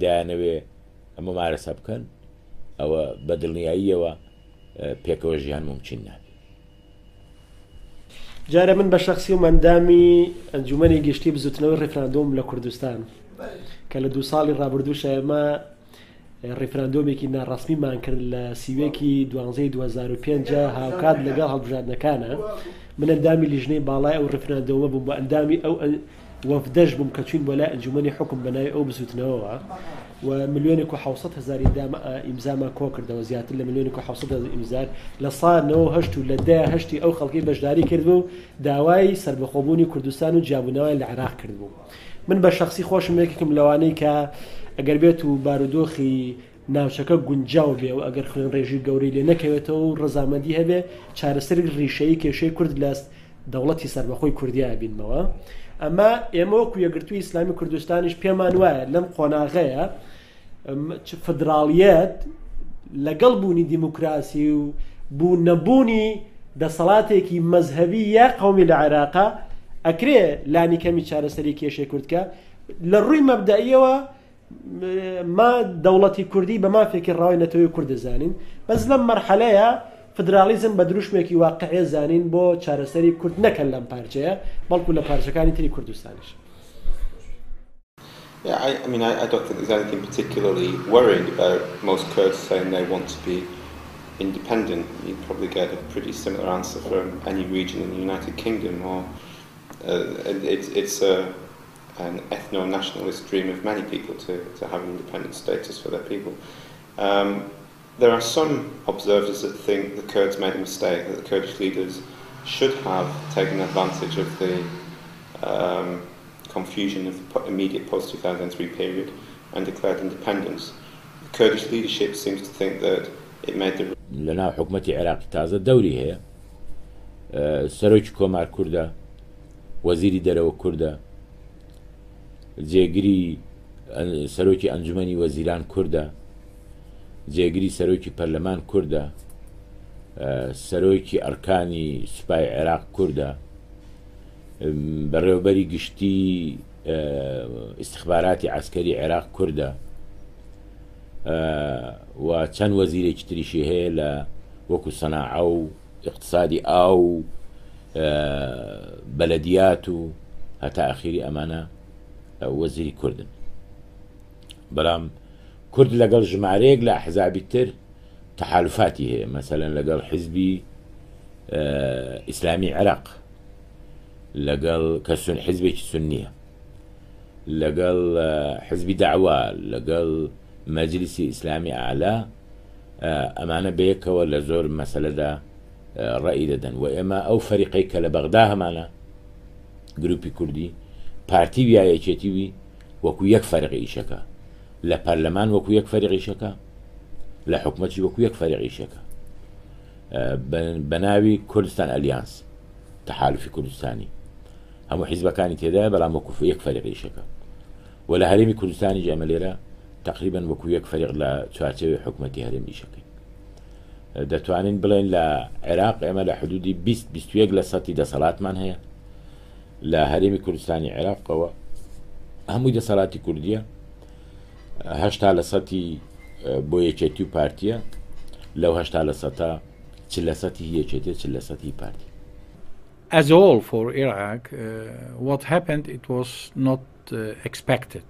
دایانەوێ ئەمە مارەسە بکەن، ئەوە بە دڵنیاییەوە پێکەوە ژیان ممکن نابێت. جارە من بە شخصی و مندامی ئەنجومەنی گشتی بزوتنەوەی ڕێفراندۆم لە کوردستان کە لە دو ساڵی ڕابردوو شایەمە ڕێفراندۆمێکی ناڕاستمیمان کرد لە سیوێکی 12/2005 هاوکات لەگەڵ هەڵبژاردنەکانە، من ئەندامی لیژنەی باڵای ئەو ڕێفراندۆمە بووم بۆ ئەندامی ئەو وەفدەش بووم کە چوین بۆ لای ئەنجومەنی حکم بەناوی ئەو بزوتنەوەوە و ملیۆنێک و 700 هزار ئیمزامان کۆ کردەوە، زیاتر لە ملیۆنێک و 700 هزار ئیمزار لە ساڵ 98 و لە 10/8 ئەو خەڵکی بەشداری کردبوو داوای سربەخۆبوونی کوردستان و جیابوونەوەی لە عێراق کردبوو. من بە شخصی خۆشم یەکێکم لەوانەی کە ئەگەر بێت و بارودۆخی ناوچەکە گونجاو بێ و ئەگەر خوێن ڕێژی گەورەی لێ نەکەوێتەوە و ڕەزامەندی هەبێ چارەسەر ڕیشەی کێشەی کورد لە دەوڵەتی سربەخۆی کوردیا بینمەوە. ئەمە ئێمەوەکو یەکگرتووی ئیسلامی کوردستانیش پێمان وایە لەم قۆناغەیە فدراڵیەت لەگەڵ بوونی دیموکراسی و بوو نەبوونی دەسەڵاتێکی مەزهەبی یا قەومی لە عێراقا ئەکرێ لانی کەمی چارەسەری کێشەی کوردکە لە ڕووی مەبداییەوە ما دەوڵەتی کوردی بە مافێکی ڕاوی نەتەوەی کورد دەزانین، بەس لەم مەرحەلەیە فدرالیزم بە دروشمێکی واقعێ زانین بۆ چارەسەری کورد نەکەن لەم پارچەیە بەڵکو لە پارچەکانی تری کوردستانیش. Yeah, I mean, I don't think there's anything particularly worrying about most Kurds saying they want to be independent. You'd probably get a pretty similar answer from any region in the United Kingdom. Or it's an ethno-nationalist dream of many people to have an independent status for their people. There are some observers that think the Kurds made a mistake, that the Kurdish leaders should have taken advantage of the confusion of the immediate post-2003 period and declared independence. The Kurdish leadership seems to think that it made the... لنا حكومة العراق تازة دوري هي سروج كومار كردا وزير درو كردا جيغري سروج انجمني وزيران كردا جێگری سەرۆکی پەرلەمان کووردە، سەرۆکی ئەرکانی سوپای عێراق کووردە، بەڕێوەبەری گشتی ئستخباراتی عسکەری عێراق کووردە و چەند وەزیرێکی تریشی هەیە لە وەکو سەناعە و ئیقتصادی ئاو بەلەدیات و هەتا ئەخیری ئەمانە وەزیری کوردن. بەڵام کورد لەگەڵ ژمارەیەک لە ئەحزابی تر تەحالوفاتی هەیە، مەسەلەن لەگەڵ حیزبی ئیسلامی عێراق، لەگەڵ کەسون حیزبێکی سونیە، لەگەڵ حیزبی داعوا، لەگەڵ مەجلیسی ئیسلامی ئاعلا، ئەمانە بەیەکەوە لە زۆر مەسەلەدا ڕەئی دەدەن. و ئێمە ئەو فەریقەی کە لە بەغدا هەمانە گروپی کوردی پارتی وایەکێتیوی وەکو یەک فەرقی ئیشەکە، لە پەرلەمان وەکو یەک فەرقیشەکە، لە حکومەتی وەکو یەک فەرقیشەکە بە ناوی کوردستان ئەلیانس تەحالوفی کوردستانی، هەموو حیزبەکانی تێدایە بەڵام وەکو یەک فەرقیشەکە. و لە هەرێمی کوردستانی ئێمە لێرە تەقریبا وەکو یەک فەرق لە چوارچێوەی حکومەتی هەرێمیشەکەی دەتوانین بڵێن لە عێراق ئێمە لە حدودی 20-21 لە سەدی دەسەڵاتمان هەیە. لە هەرێمی کوردستانی عێراقەوە هەمووی دەسەڵاتی کوردیە، هەشتا لە سەتی بۆ یەکێتی و پارتیە، لەو هەشتا لە سەتا چل لە سەتی یەکێتیە چل لە سەتی پارتی. As all for Iraq, what happened, it was not expected.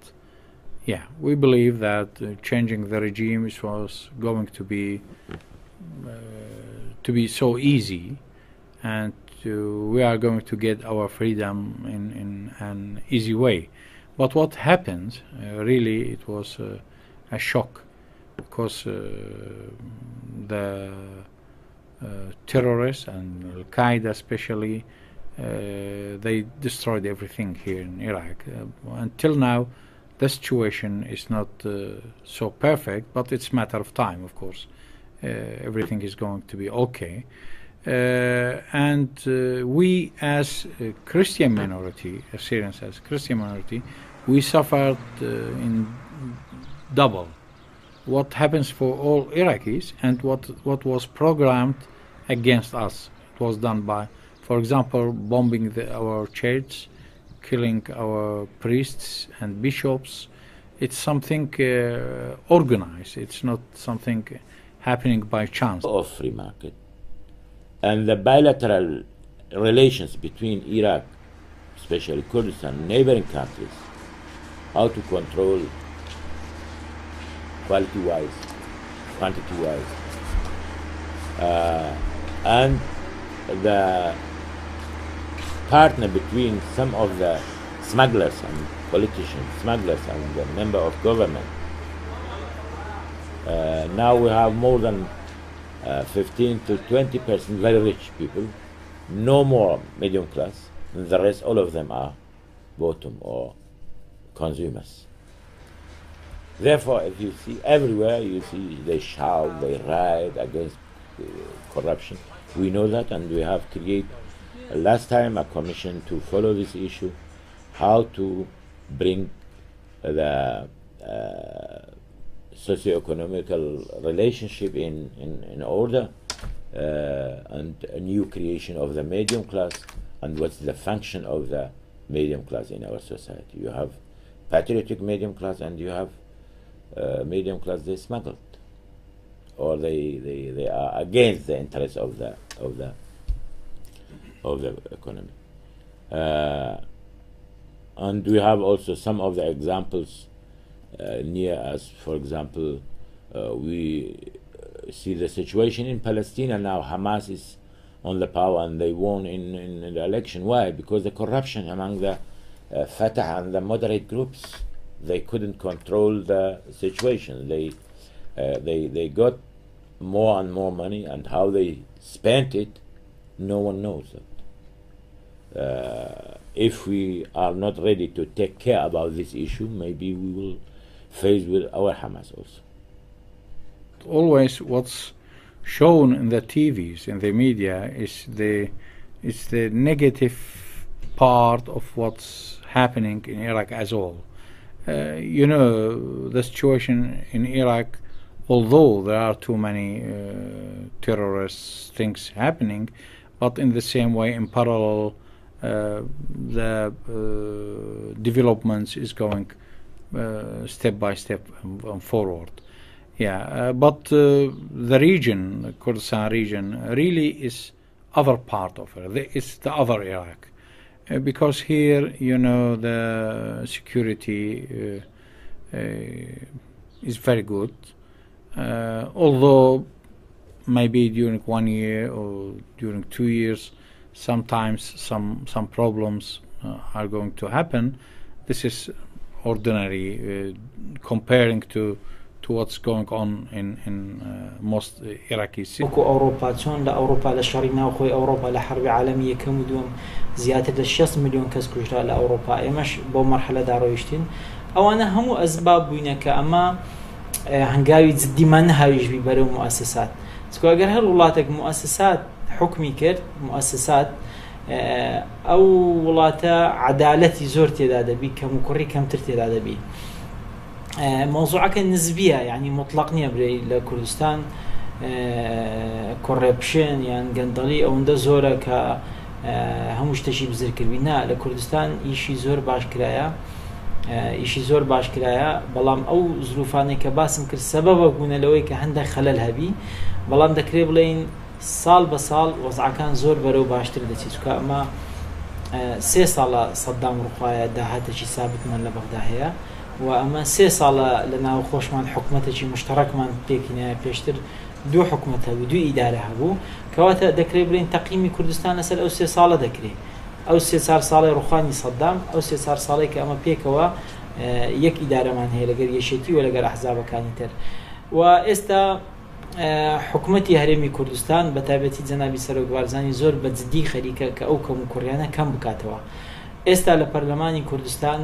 Yeah, we believe that changing the regime was going to be so easy, and we are going to get our freedom in an easy way. But what happened, really, it was a shock. Of course, the terrorists and Al-Qaeda especially, they destroyed everything here in Iraq. Until now, the situation is not so perfect, but it's a matter of time, of course. Everything is going to be okay. And we as a Christian minority, Assyrians as a Christian minority, we suffered in double what happens for all Iraqis and what was programmed against us. It was done by, for example, bombing our church, killing our priests and bishops. It's something organized. It's not something happening by chance. Of free market. And the bilateral relations between Iraq, especially Kurdistan, neighboring countries, how to control quality-wise, quantity-wise, and the partner between some of the smugglers and politicians, smugglers and the member of government. Now we have more than 15 to 20% very rich people, no more medium class, and the rest, all of them are bottom or consumers. Therefore, if you see everywhere, you see they shout, they riot against corruption. We know that, and we have created last time a commission to follow this issue, how to bring the socio-economical relationship in order, and a new creation of the medium class, and what's the function of the medium class in our society. You have patriotic medium class, and you have medium class they smuggled, or they are against the interests of the economy. And we have also some of the examples near us. For example, we see the situation in Palestine, and now Hamas is on the power and they won in the election. Why? Because the corruption among the Fatah and the moderate groups. They couldn't control the situation. They got more and more money, and how they spent it, no one knows that. If we are not ready to take care about this issue, maybe we will face with our Hamas also. Always what's shown in the TVs, in the media, is the negative part of what's happening in Iraq as all. You know, the situation in Iraq, although there are too many terrorist things happening, but in the same way, in parallel, the developments is going step by step forward. Yeah, but the region, the Kurdistan region, really is other part of it. It's the other Iraq. Because here, you know, the security is very good. Although maybe during 1 year or during 2 years, sometimes some problems are going to happen. This is ordinary comparing to what's going on in most Iraqi cities. زيادة للشخص مليون كاس كوجرا لأوروبا إيمش بمرحلة دارويشتين أو أنا همو أسباب وينك أما هنقاوي زدي منهج ببرو مؤسسات سكو أقر هالولاتك مؤسسات حكمي كرد مؤسسات أو ولاتا عدالتي زور تدادا بي كمكري كم تر تدادا بي موضوعك النسبية يعني مطلقني بري لكردستان كوربشن يعني قندلي أو ندا زورة ك هموش تجيب ذكر بنا لكردستان إشي زور باش كرايا إشي زور باش كرايا بلام أو ظروفاني كباسم كر سببه بقولنا لوي كهندا خلل هبي بلام دكريب لين سال بسال وضع كان زور برو باش تردتي تكا ما سي سالة صدام رقايا دهات شي ثابت من لبغدادها وأما سي سالة لنا وخوش من حكمته شي مشترك من بيكنا بيشتر دو حكمتها ودو إدارها بو كواتا دكري برين تقييم كردستان أسأل أو سي صالة دكري أو سي صار صالة روخاني صدام أو سي صار صالة كأما بيكوا يك إدارة من هي لقر يشتي ولقر أحزاب كانتر و استا حکومتی هرمی کردستان به تابعیت جناب سروک بارزانی زور بدزدی خریکه که او کم کریانه کم بکاتوا. استا لپارلمانی کردستان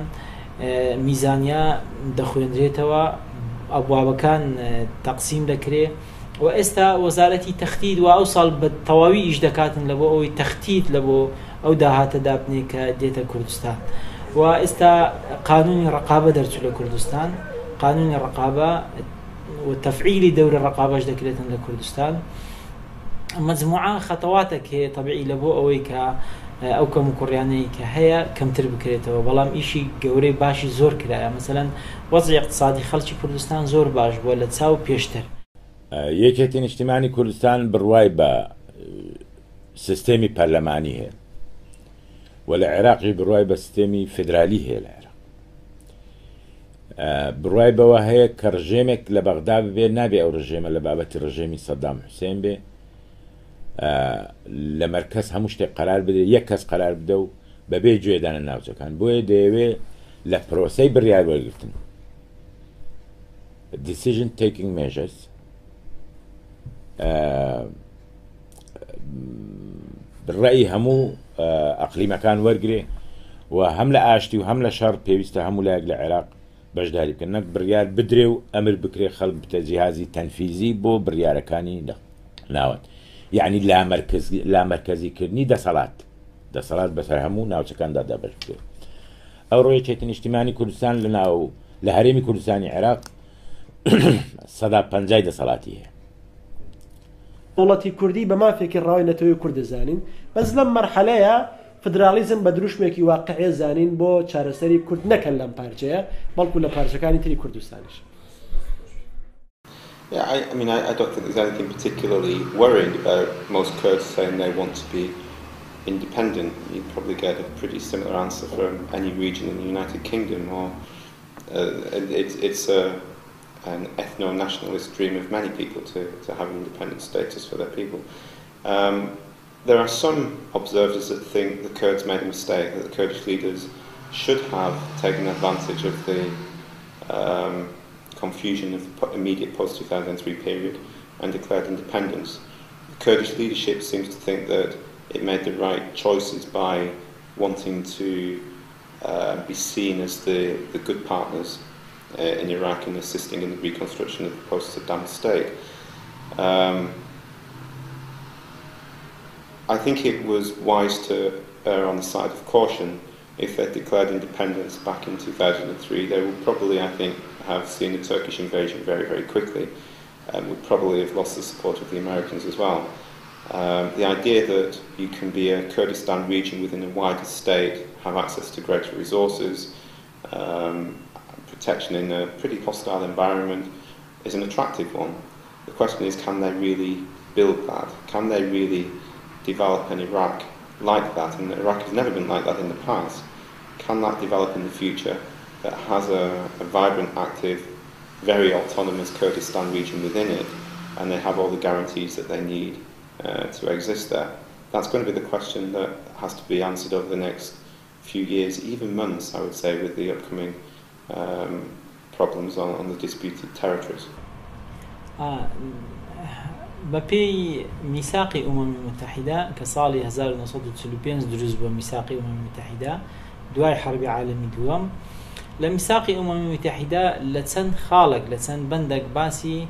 میزانیا دخویندریتوا ابوابکان تقسیم دکره و استا وزارتی تختید و اوصل به تواوی اجدکاتن لبو اوی تختید لبو او دهات دابنی که دیتا کردستان. و استا قانون رقابه در طول کردستان، قانون رقابه وتفعيل دور الرقابة جدكلة لكردستان مجموعة خطواتك هي طبيعي لبو أويك أو كمكوريانيك هي كم تربكريته وبلام إشي جوري باشي زور كلا مثلا وضع اقتصادي خلش كردستان زور باش ولا تساو بيشتر يكتين اجتماعي كردستان برواي با سيستمي برلماني هي والعراقي برواي با سيستمي فدرالي هي العراق بڕای بەوە هەیە کە ڕژێمێک لە بەغدا بێ نابێ ئەو ڕژێمە لە بابەتی ڕژێمی سەدام حوسێن بێ لە مەرکەز هەموو شتێک قەرار بدرێت یەک کەس قەرار بدە و بەبێ گوێدانە ناوچەکان بۆیە دەیەوێ لە پرۆسەی بڕیار وەرگرتن decision taking measures ڕێی هەموو ئەقلیمەکان وەرگرێ و هەم لە ئاشتی و هەم لە شەڕ پێویستە هەموو لایەک لە عێراق بەشداری بکەن نەک بڕیار بدرێ و ئەمر بکرێ خەڵک بتە جیهازی تەنفیزی بۆ بڕیارەکانی ناوەند یعنی لامەرکەزیکردنی دەسەڵات بەسەر هەموو ناوچەکاندا دابەش بکرێ ئەو ڕۆیە چێتی نیشتیمانی کوردستان لە هەرێمی کوردستانی عێراق 150 دەسەڵاتی هەیە دەوڵەتی کوردی بە مافێکی ڕاوی نەتەوەی کورد دەزانین بەس لەم مەرحەلەیە فدرالیزم بە دروشمێکی واقعی زانین بۆ چارەسەری کورد نەکەن لەم پارچەیە بەڵکو لە پارچەکانی تری کوردستانیش. Yeah, I mean, I don't think there's anything particularly worrying about most Kurds saying they want to be independent. You'd probably get a pretty similar answer from any region in the United Kingdom. Or it's an ethno-nationalist dream of many people to have an independent status for their people. There are some observers that think the Kurds made a mistake, that the Kurdish leaders should have taken advantage of the confusion of the immediate post-2003 period and declared independence. The Kurdish leadership seems to think that it made the right choices by wanting to be seen as the good partners in Iraq and assisting in the reconstruction of the post-Saddam state. I think it was wise to err on the side of caution. If they declared independence back in 2003, they would probably, I think, have seen the Turkish invasion very, very quickly and would probably have lost the support of the Americans as well. The idea that you can be a Kurdistan region within a wider state, have access to greater resources, protection in a pretty hostile environment is an attractive one. The question is, can they really build that? Can they really develop an Iraq like that, and Iraq has never been like that in the past? Can that develop in the future that has a vibrant, active, very autonomous Kurdistan region within it, and they have all the guarantees that they need to exist there? That's going to be the question that has to be answered over the next few years, even months, I would say, with the upcoming problems on the disputed territories. بپی میثاق امم متحده که سال 1935 دروز با میثاق امم متحده دوای حرب عالمی دوم لمیثاق امم متحده لسن خالق لسن بندق باسی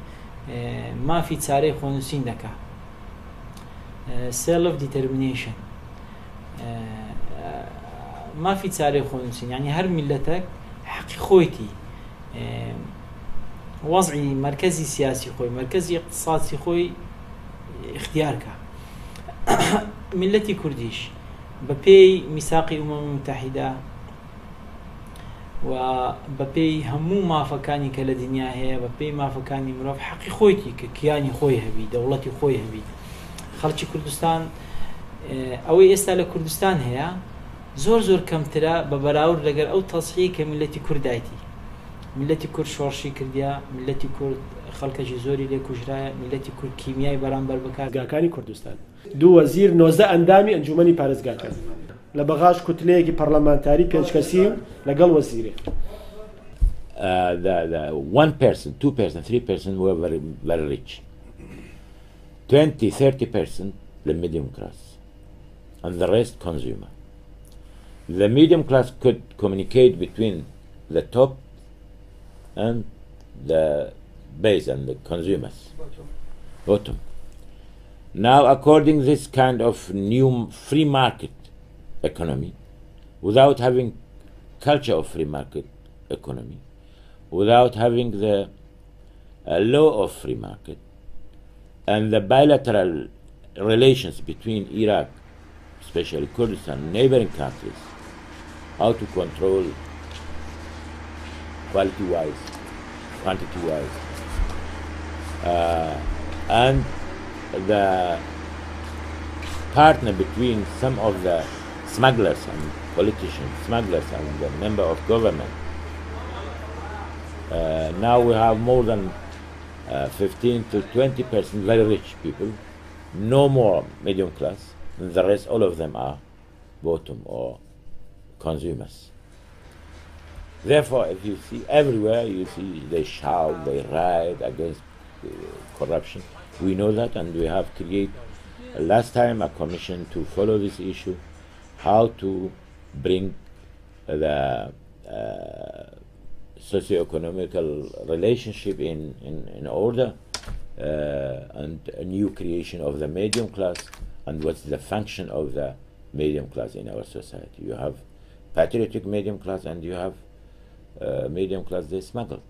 ما في تاریخ خونسین دکه self determination ما في تاریخ خونسین يعني هر ملتك حق خويتي وضعي مركزي سياسي خوي مركزي اقتصادي خوي اختيارك ملتي كرديش ببي ميثاقي أمم متحدة وببي همو ما فكاني كلا دنيا هي ببي ما فكاني مروف حقي خويتي كياني خوي هبي دولتي خوي هبي خلتي كردستان أوي استالا كردستان هي زور كم ترى ببراور لقر أو تصحيح كملتي كردايتي ملتی کرد شورشی کردیا، ملتی کرد خالق جزیری لکوچرای، ملتی کرد کیمیایی برانبر بکار. گاکانی کردستان. دو وزیر 19 اندامی انجمنی پارسگاکان. لباقاش کتله کی پارلمانتاری پنج کسی لگال وزیره. the 1%, 2%, 3% were very, very rich. 20, 30% the medium class, and the rest consumer. The medium class could communicate between the top and the base and the consumers. Bottom. Now, according to this kind of new free market economy, without having culture of free market economy, without having the law of free market, and the bilateral relations between Iraq, especially Kurdistan, neighboring countries, how to control quality-wise, quantity-wise, and the partner between some of the smugglers and politicians, smugglers and the member of government. Now we have more than 15 to 20% very rich people, no more medium class, and the rest, all of them are bottom or consumers. Therefore, if you see everywhere, you see they shout, they riot against corruption. We know that, and we have created last time a commission to follow this issue, how to bring the socio-economical relationship in order, and a new creation of the medium class, and what's the function of the medium class in our society. You have patriotic medium class, and you have medium class they smuggled,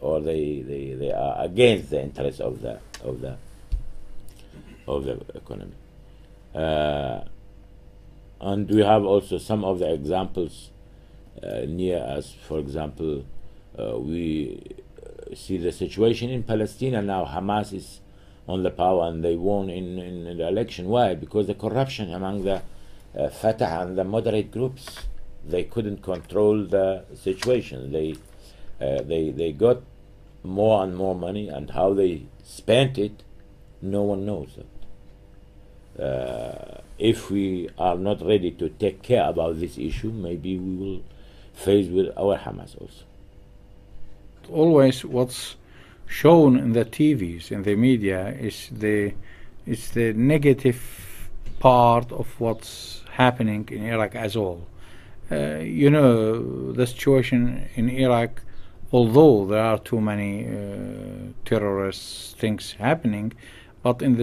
or they are against the interests of the economy. And we have also some of the examples near us. For example, we see the situation in Palestine, and now Hamas is on the power, and they won in the election. Why? Because the corruption among the Fatah and the moderate groups, they couldn't control the situation. They got more and more money, and how they spent it, no one knows that. If we are not ready to take care about this issue, maybe we will face with our Hamas also. Always what's shown in the TVs, in the media, is the negative part of what's happening in Iraq as all. You know, the situation in Iraq, although there are too many terrorist things happening, but in the